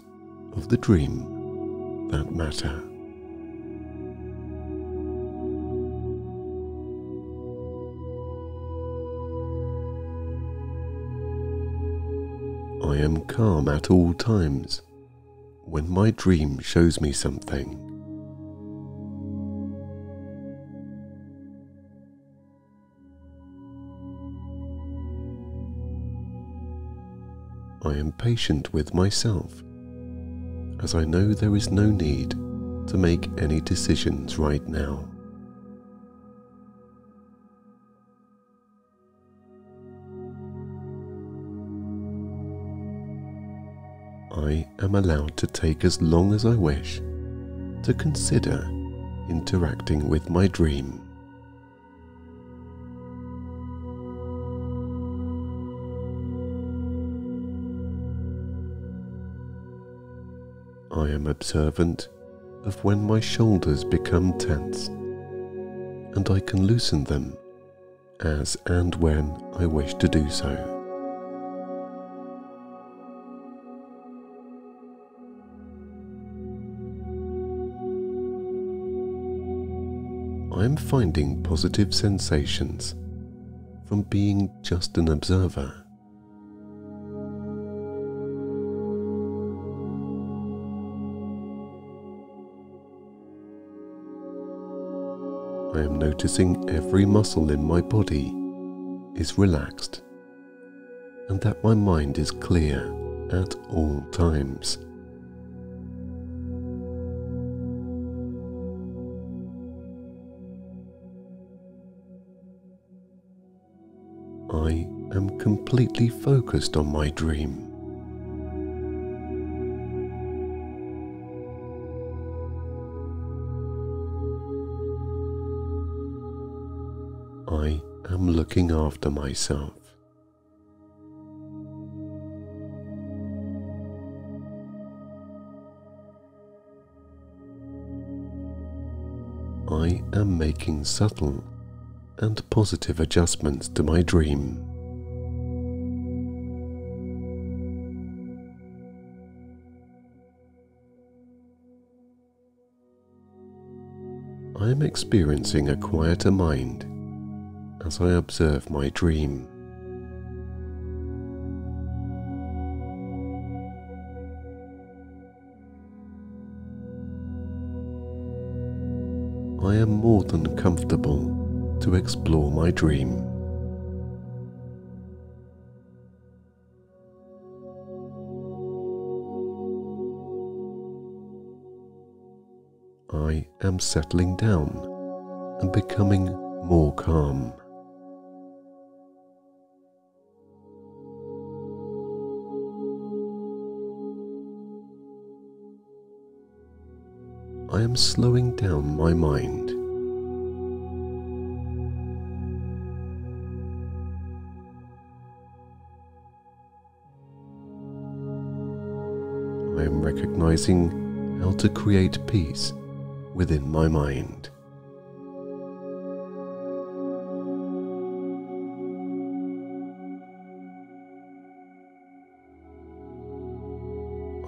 of the dream that matter. I am calm at all times when my dream shows me something. I am patient with myself, as I know there is no need to make any decisions right now. I am allowed to take as long as I wish to consider interacting with my dream. I am observant of when my shoulders become tense, and I can loosen them as and when I wish to do so. I am finding positive sensations from being just an observer. I am noticing every muscle in my body is relaxed and that my mind is clear at all times. I am completely focused on my dream. I am looking after myself. I am making subtle and positive adjustments to my dream. I am experiencing a quieter mind as I observe my dream. I am more than comfortable to explore my dream. I am settling down and becoming more calm. I am slowing down my mind. I am recognizing how to create peace within my mind.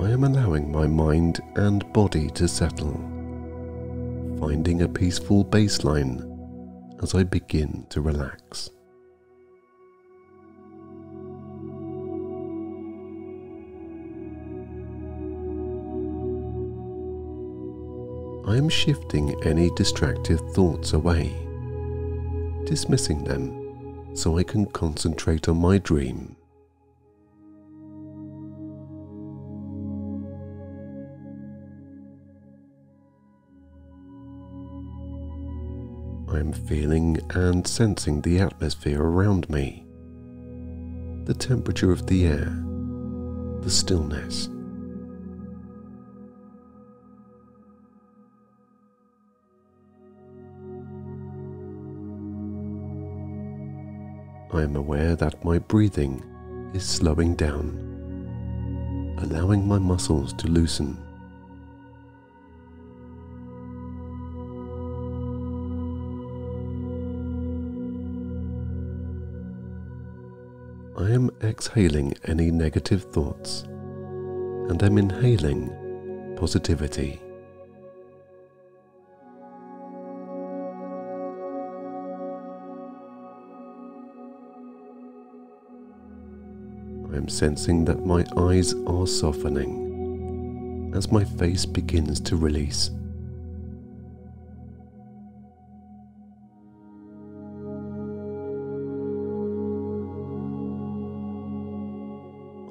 I am allowing my mind and body to settle, finding a peaceful baseline as I begin to relax. I am shifting any distracted thoughts away, dismissing them so I can concentrate on my dream. I am feeling and sensing the atmosphere around me, the temperature of the air, the stillness. I am aware that my breathing is slowing down, allowing my muscles to loosen. I am exhaling any negative thoughts, and I'm inhaling positivity. I'm sensing that my eyes are softening as my face begins to release.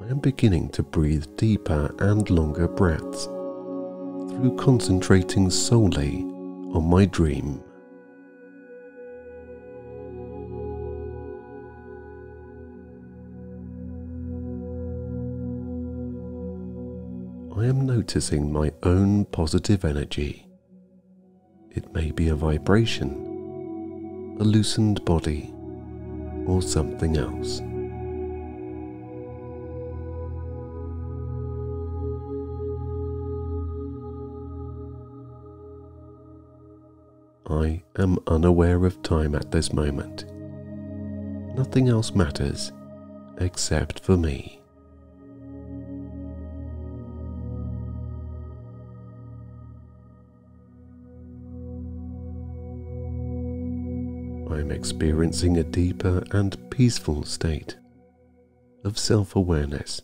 I am beginning to breathe deeper and longer breaths through concentrating solely on my dream. I am noticing my own positive energy. It may be a vibration, a loosened body, or something else. I am unaware of time at this moment. Nothing else matters except for me. I am experiencing a deeper and peaceful state of self-awareness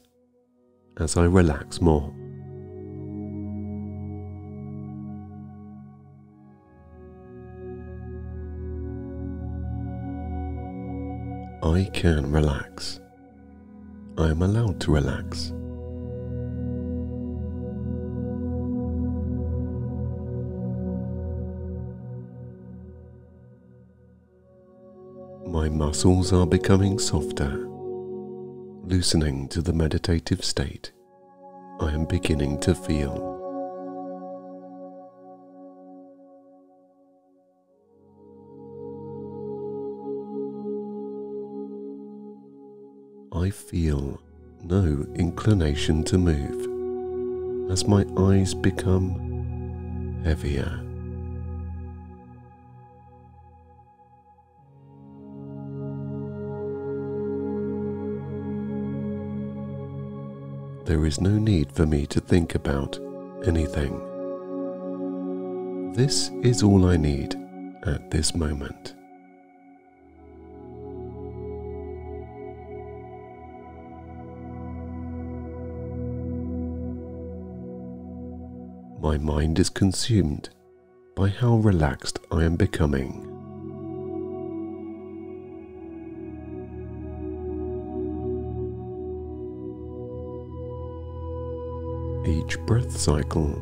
as I relax more. I can relax. I am allowed to relax. My muscles are becoming softer, loosening to the meditative state I am beginning to feel. I feel no inclination to move as my eyes become heavier. There is no need for me to think about anything. This is all I need at this moment. My mind is consumed by how relaxed I am becoming. Each breath cycle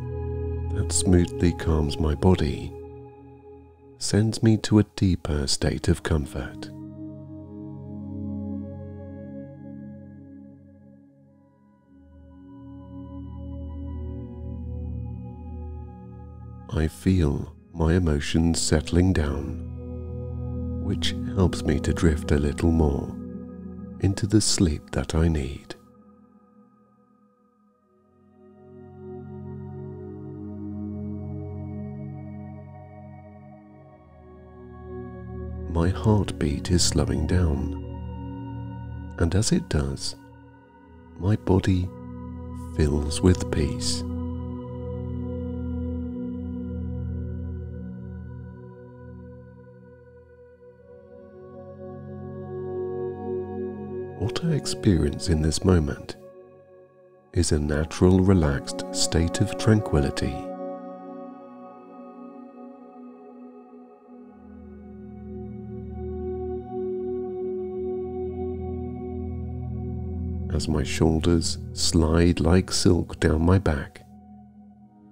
that smoothly calms my body, sends me to a deeper state of comfort. I feel my emotions settling down, which helps me to drift a little more into the sleep that I need. My heartbeat is slowing down, and as it does, my body fills with peace. What I experience in this moment is a natural, relaxed state of tranquility. As my shoulders slide like silk down my back,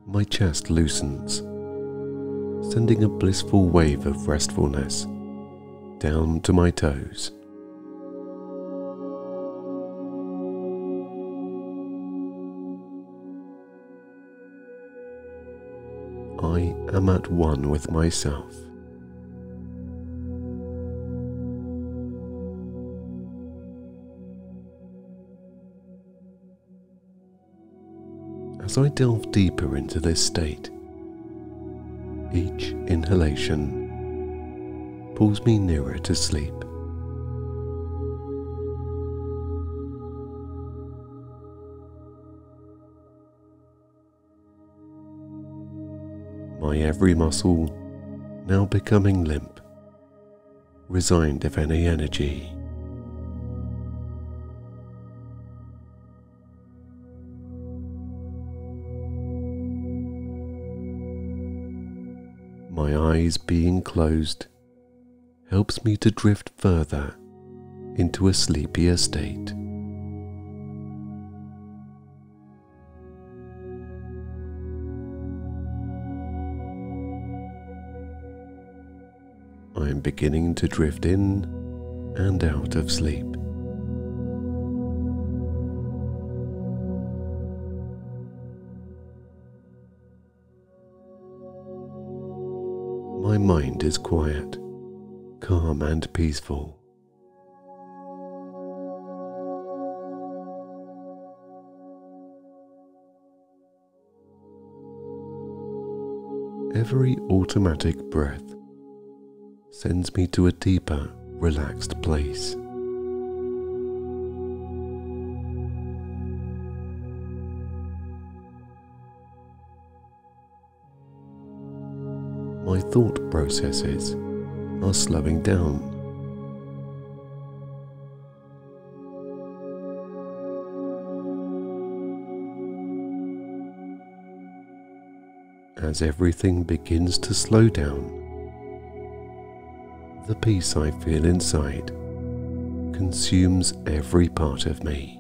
my chest loosens, sending a blissful wave of restfulness down to my toes. I am at one with myself. As I delve deeper into this state, each inhalation pulls me nearer to sleep. My every muscle now becoming limp, resigned of any energy. My eyes being closed helps me to drift further into a sleepier state. I am beginning to drift in and out of sleep. My mind is quiet, calm and peaceful. Every automatic breath sends me to a deeper, relaxed place. My thought processes are slowing down. As everything begins to slow down, the peace I feel inside consumes every part of me.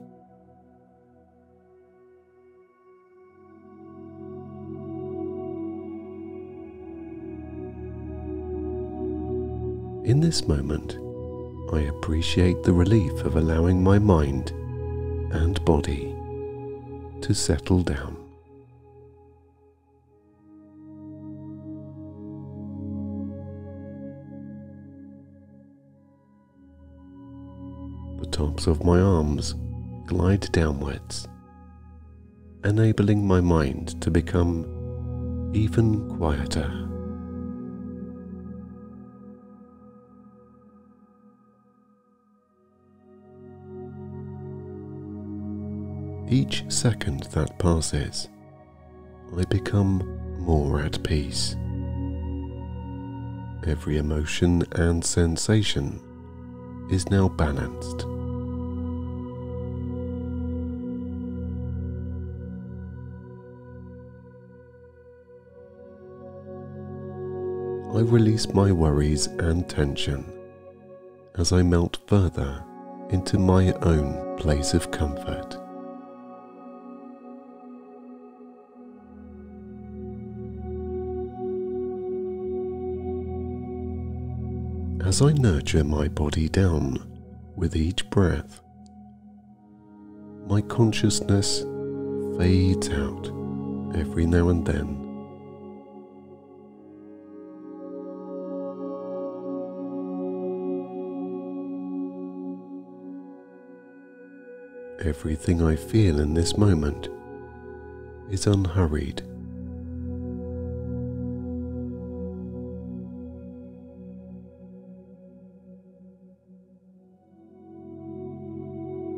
In this moment, I appreciate the relief of allowing my mind and body to settle down. Tops of my arms glide downwards, enabling my mind to become even quieter. Each second that passes, I become more at peace. Every emotion and sensation is now balanced. I release my worries and tension as I melt further into my own place of comfort. as I nurture my body down with each breath, my consciousness fades out every now and then. Everything I feel in this moment is unhurried.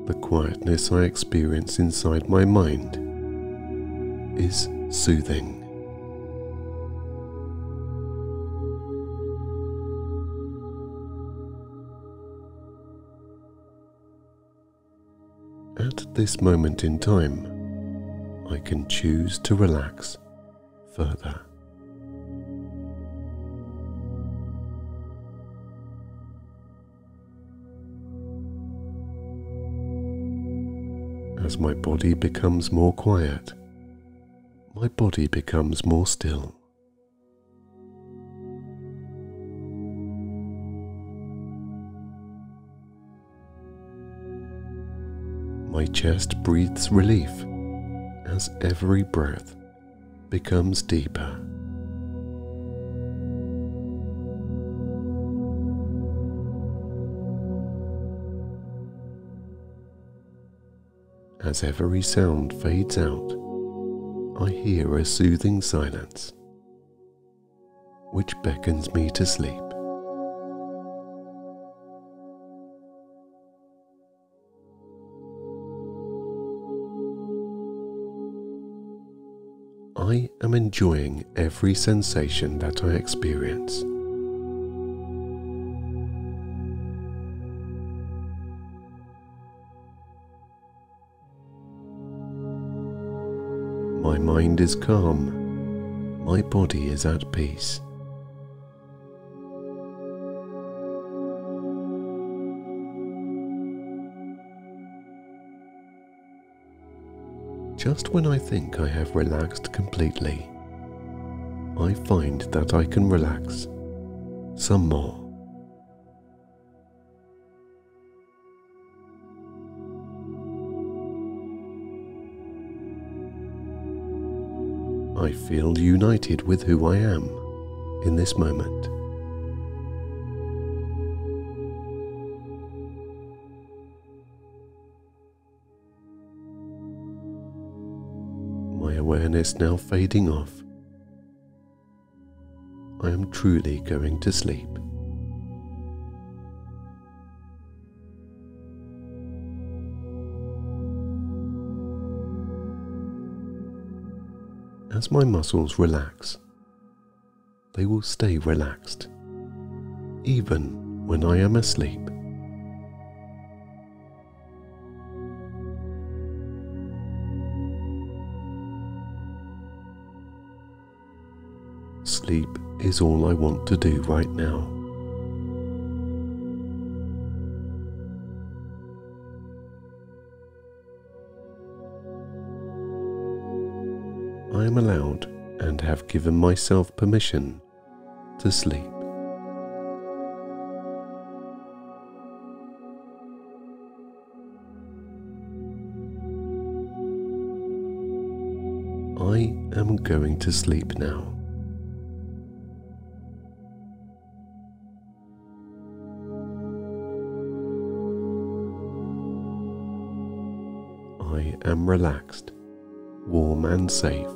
The quietness I experience inside my mind is soothing. At this moment in time, I can choose to relax further. As my body becomes more quiet, my body becomes more still. My chest breathes relief as every breath becomes deeper. As every sound fades out, I hear a soothing silence, which beckons me to sleep. I am enjoying every sensation that I experience. My mind is calm, my body is at peace. Just when I think I have relaxed completely, I find that I can relax some more. I feel united with who I am in this moment. Awareness now fading off, I am truly going to sleep. As my muscles relax, they will stay relaxed, even when I am asleep. Sleep is all I want to do right now. I am allowed and have given myself permission to sleep. I am going to sleep now. I am relaxed, warm and safe.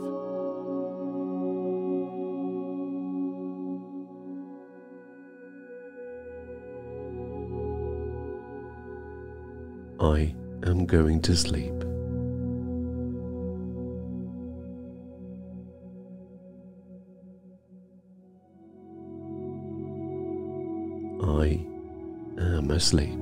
I am going to sleep. I am asleep.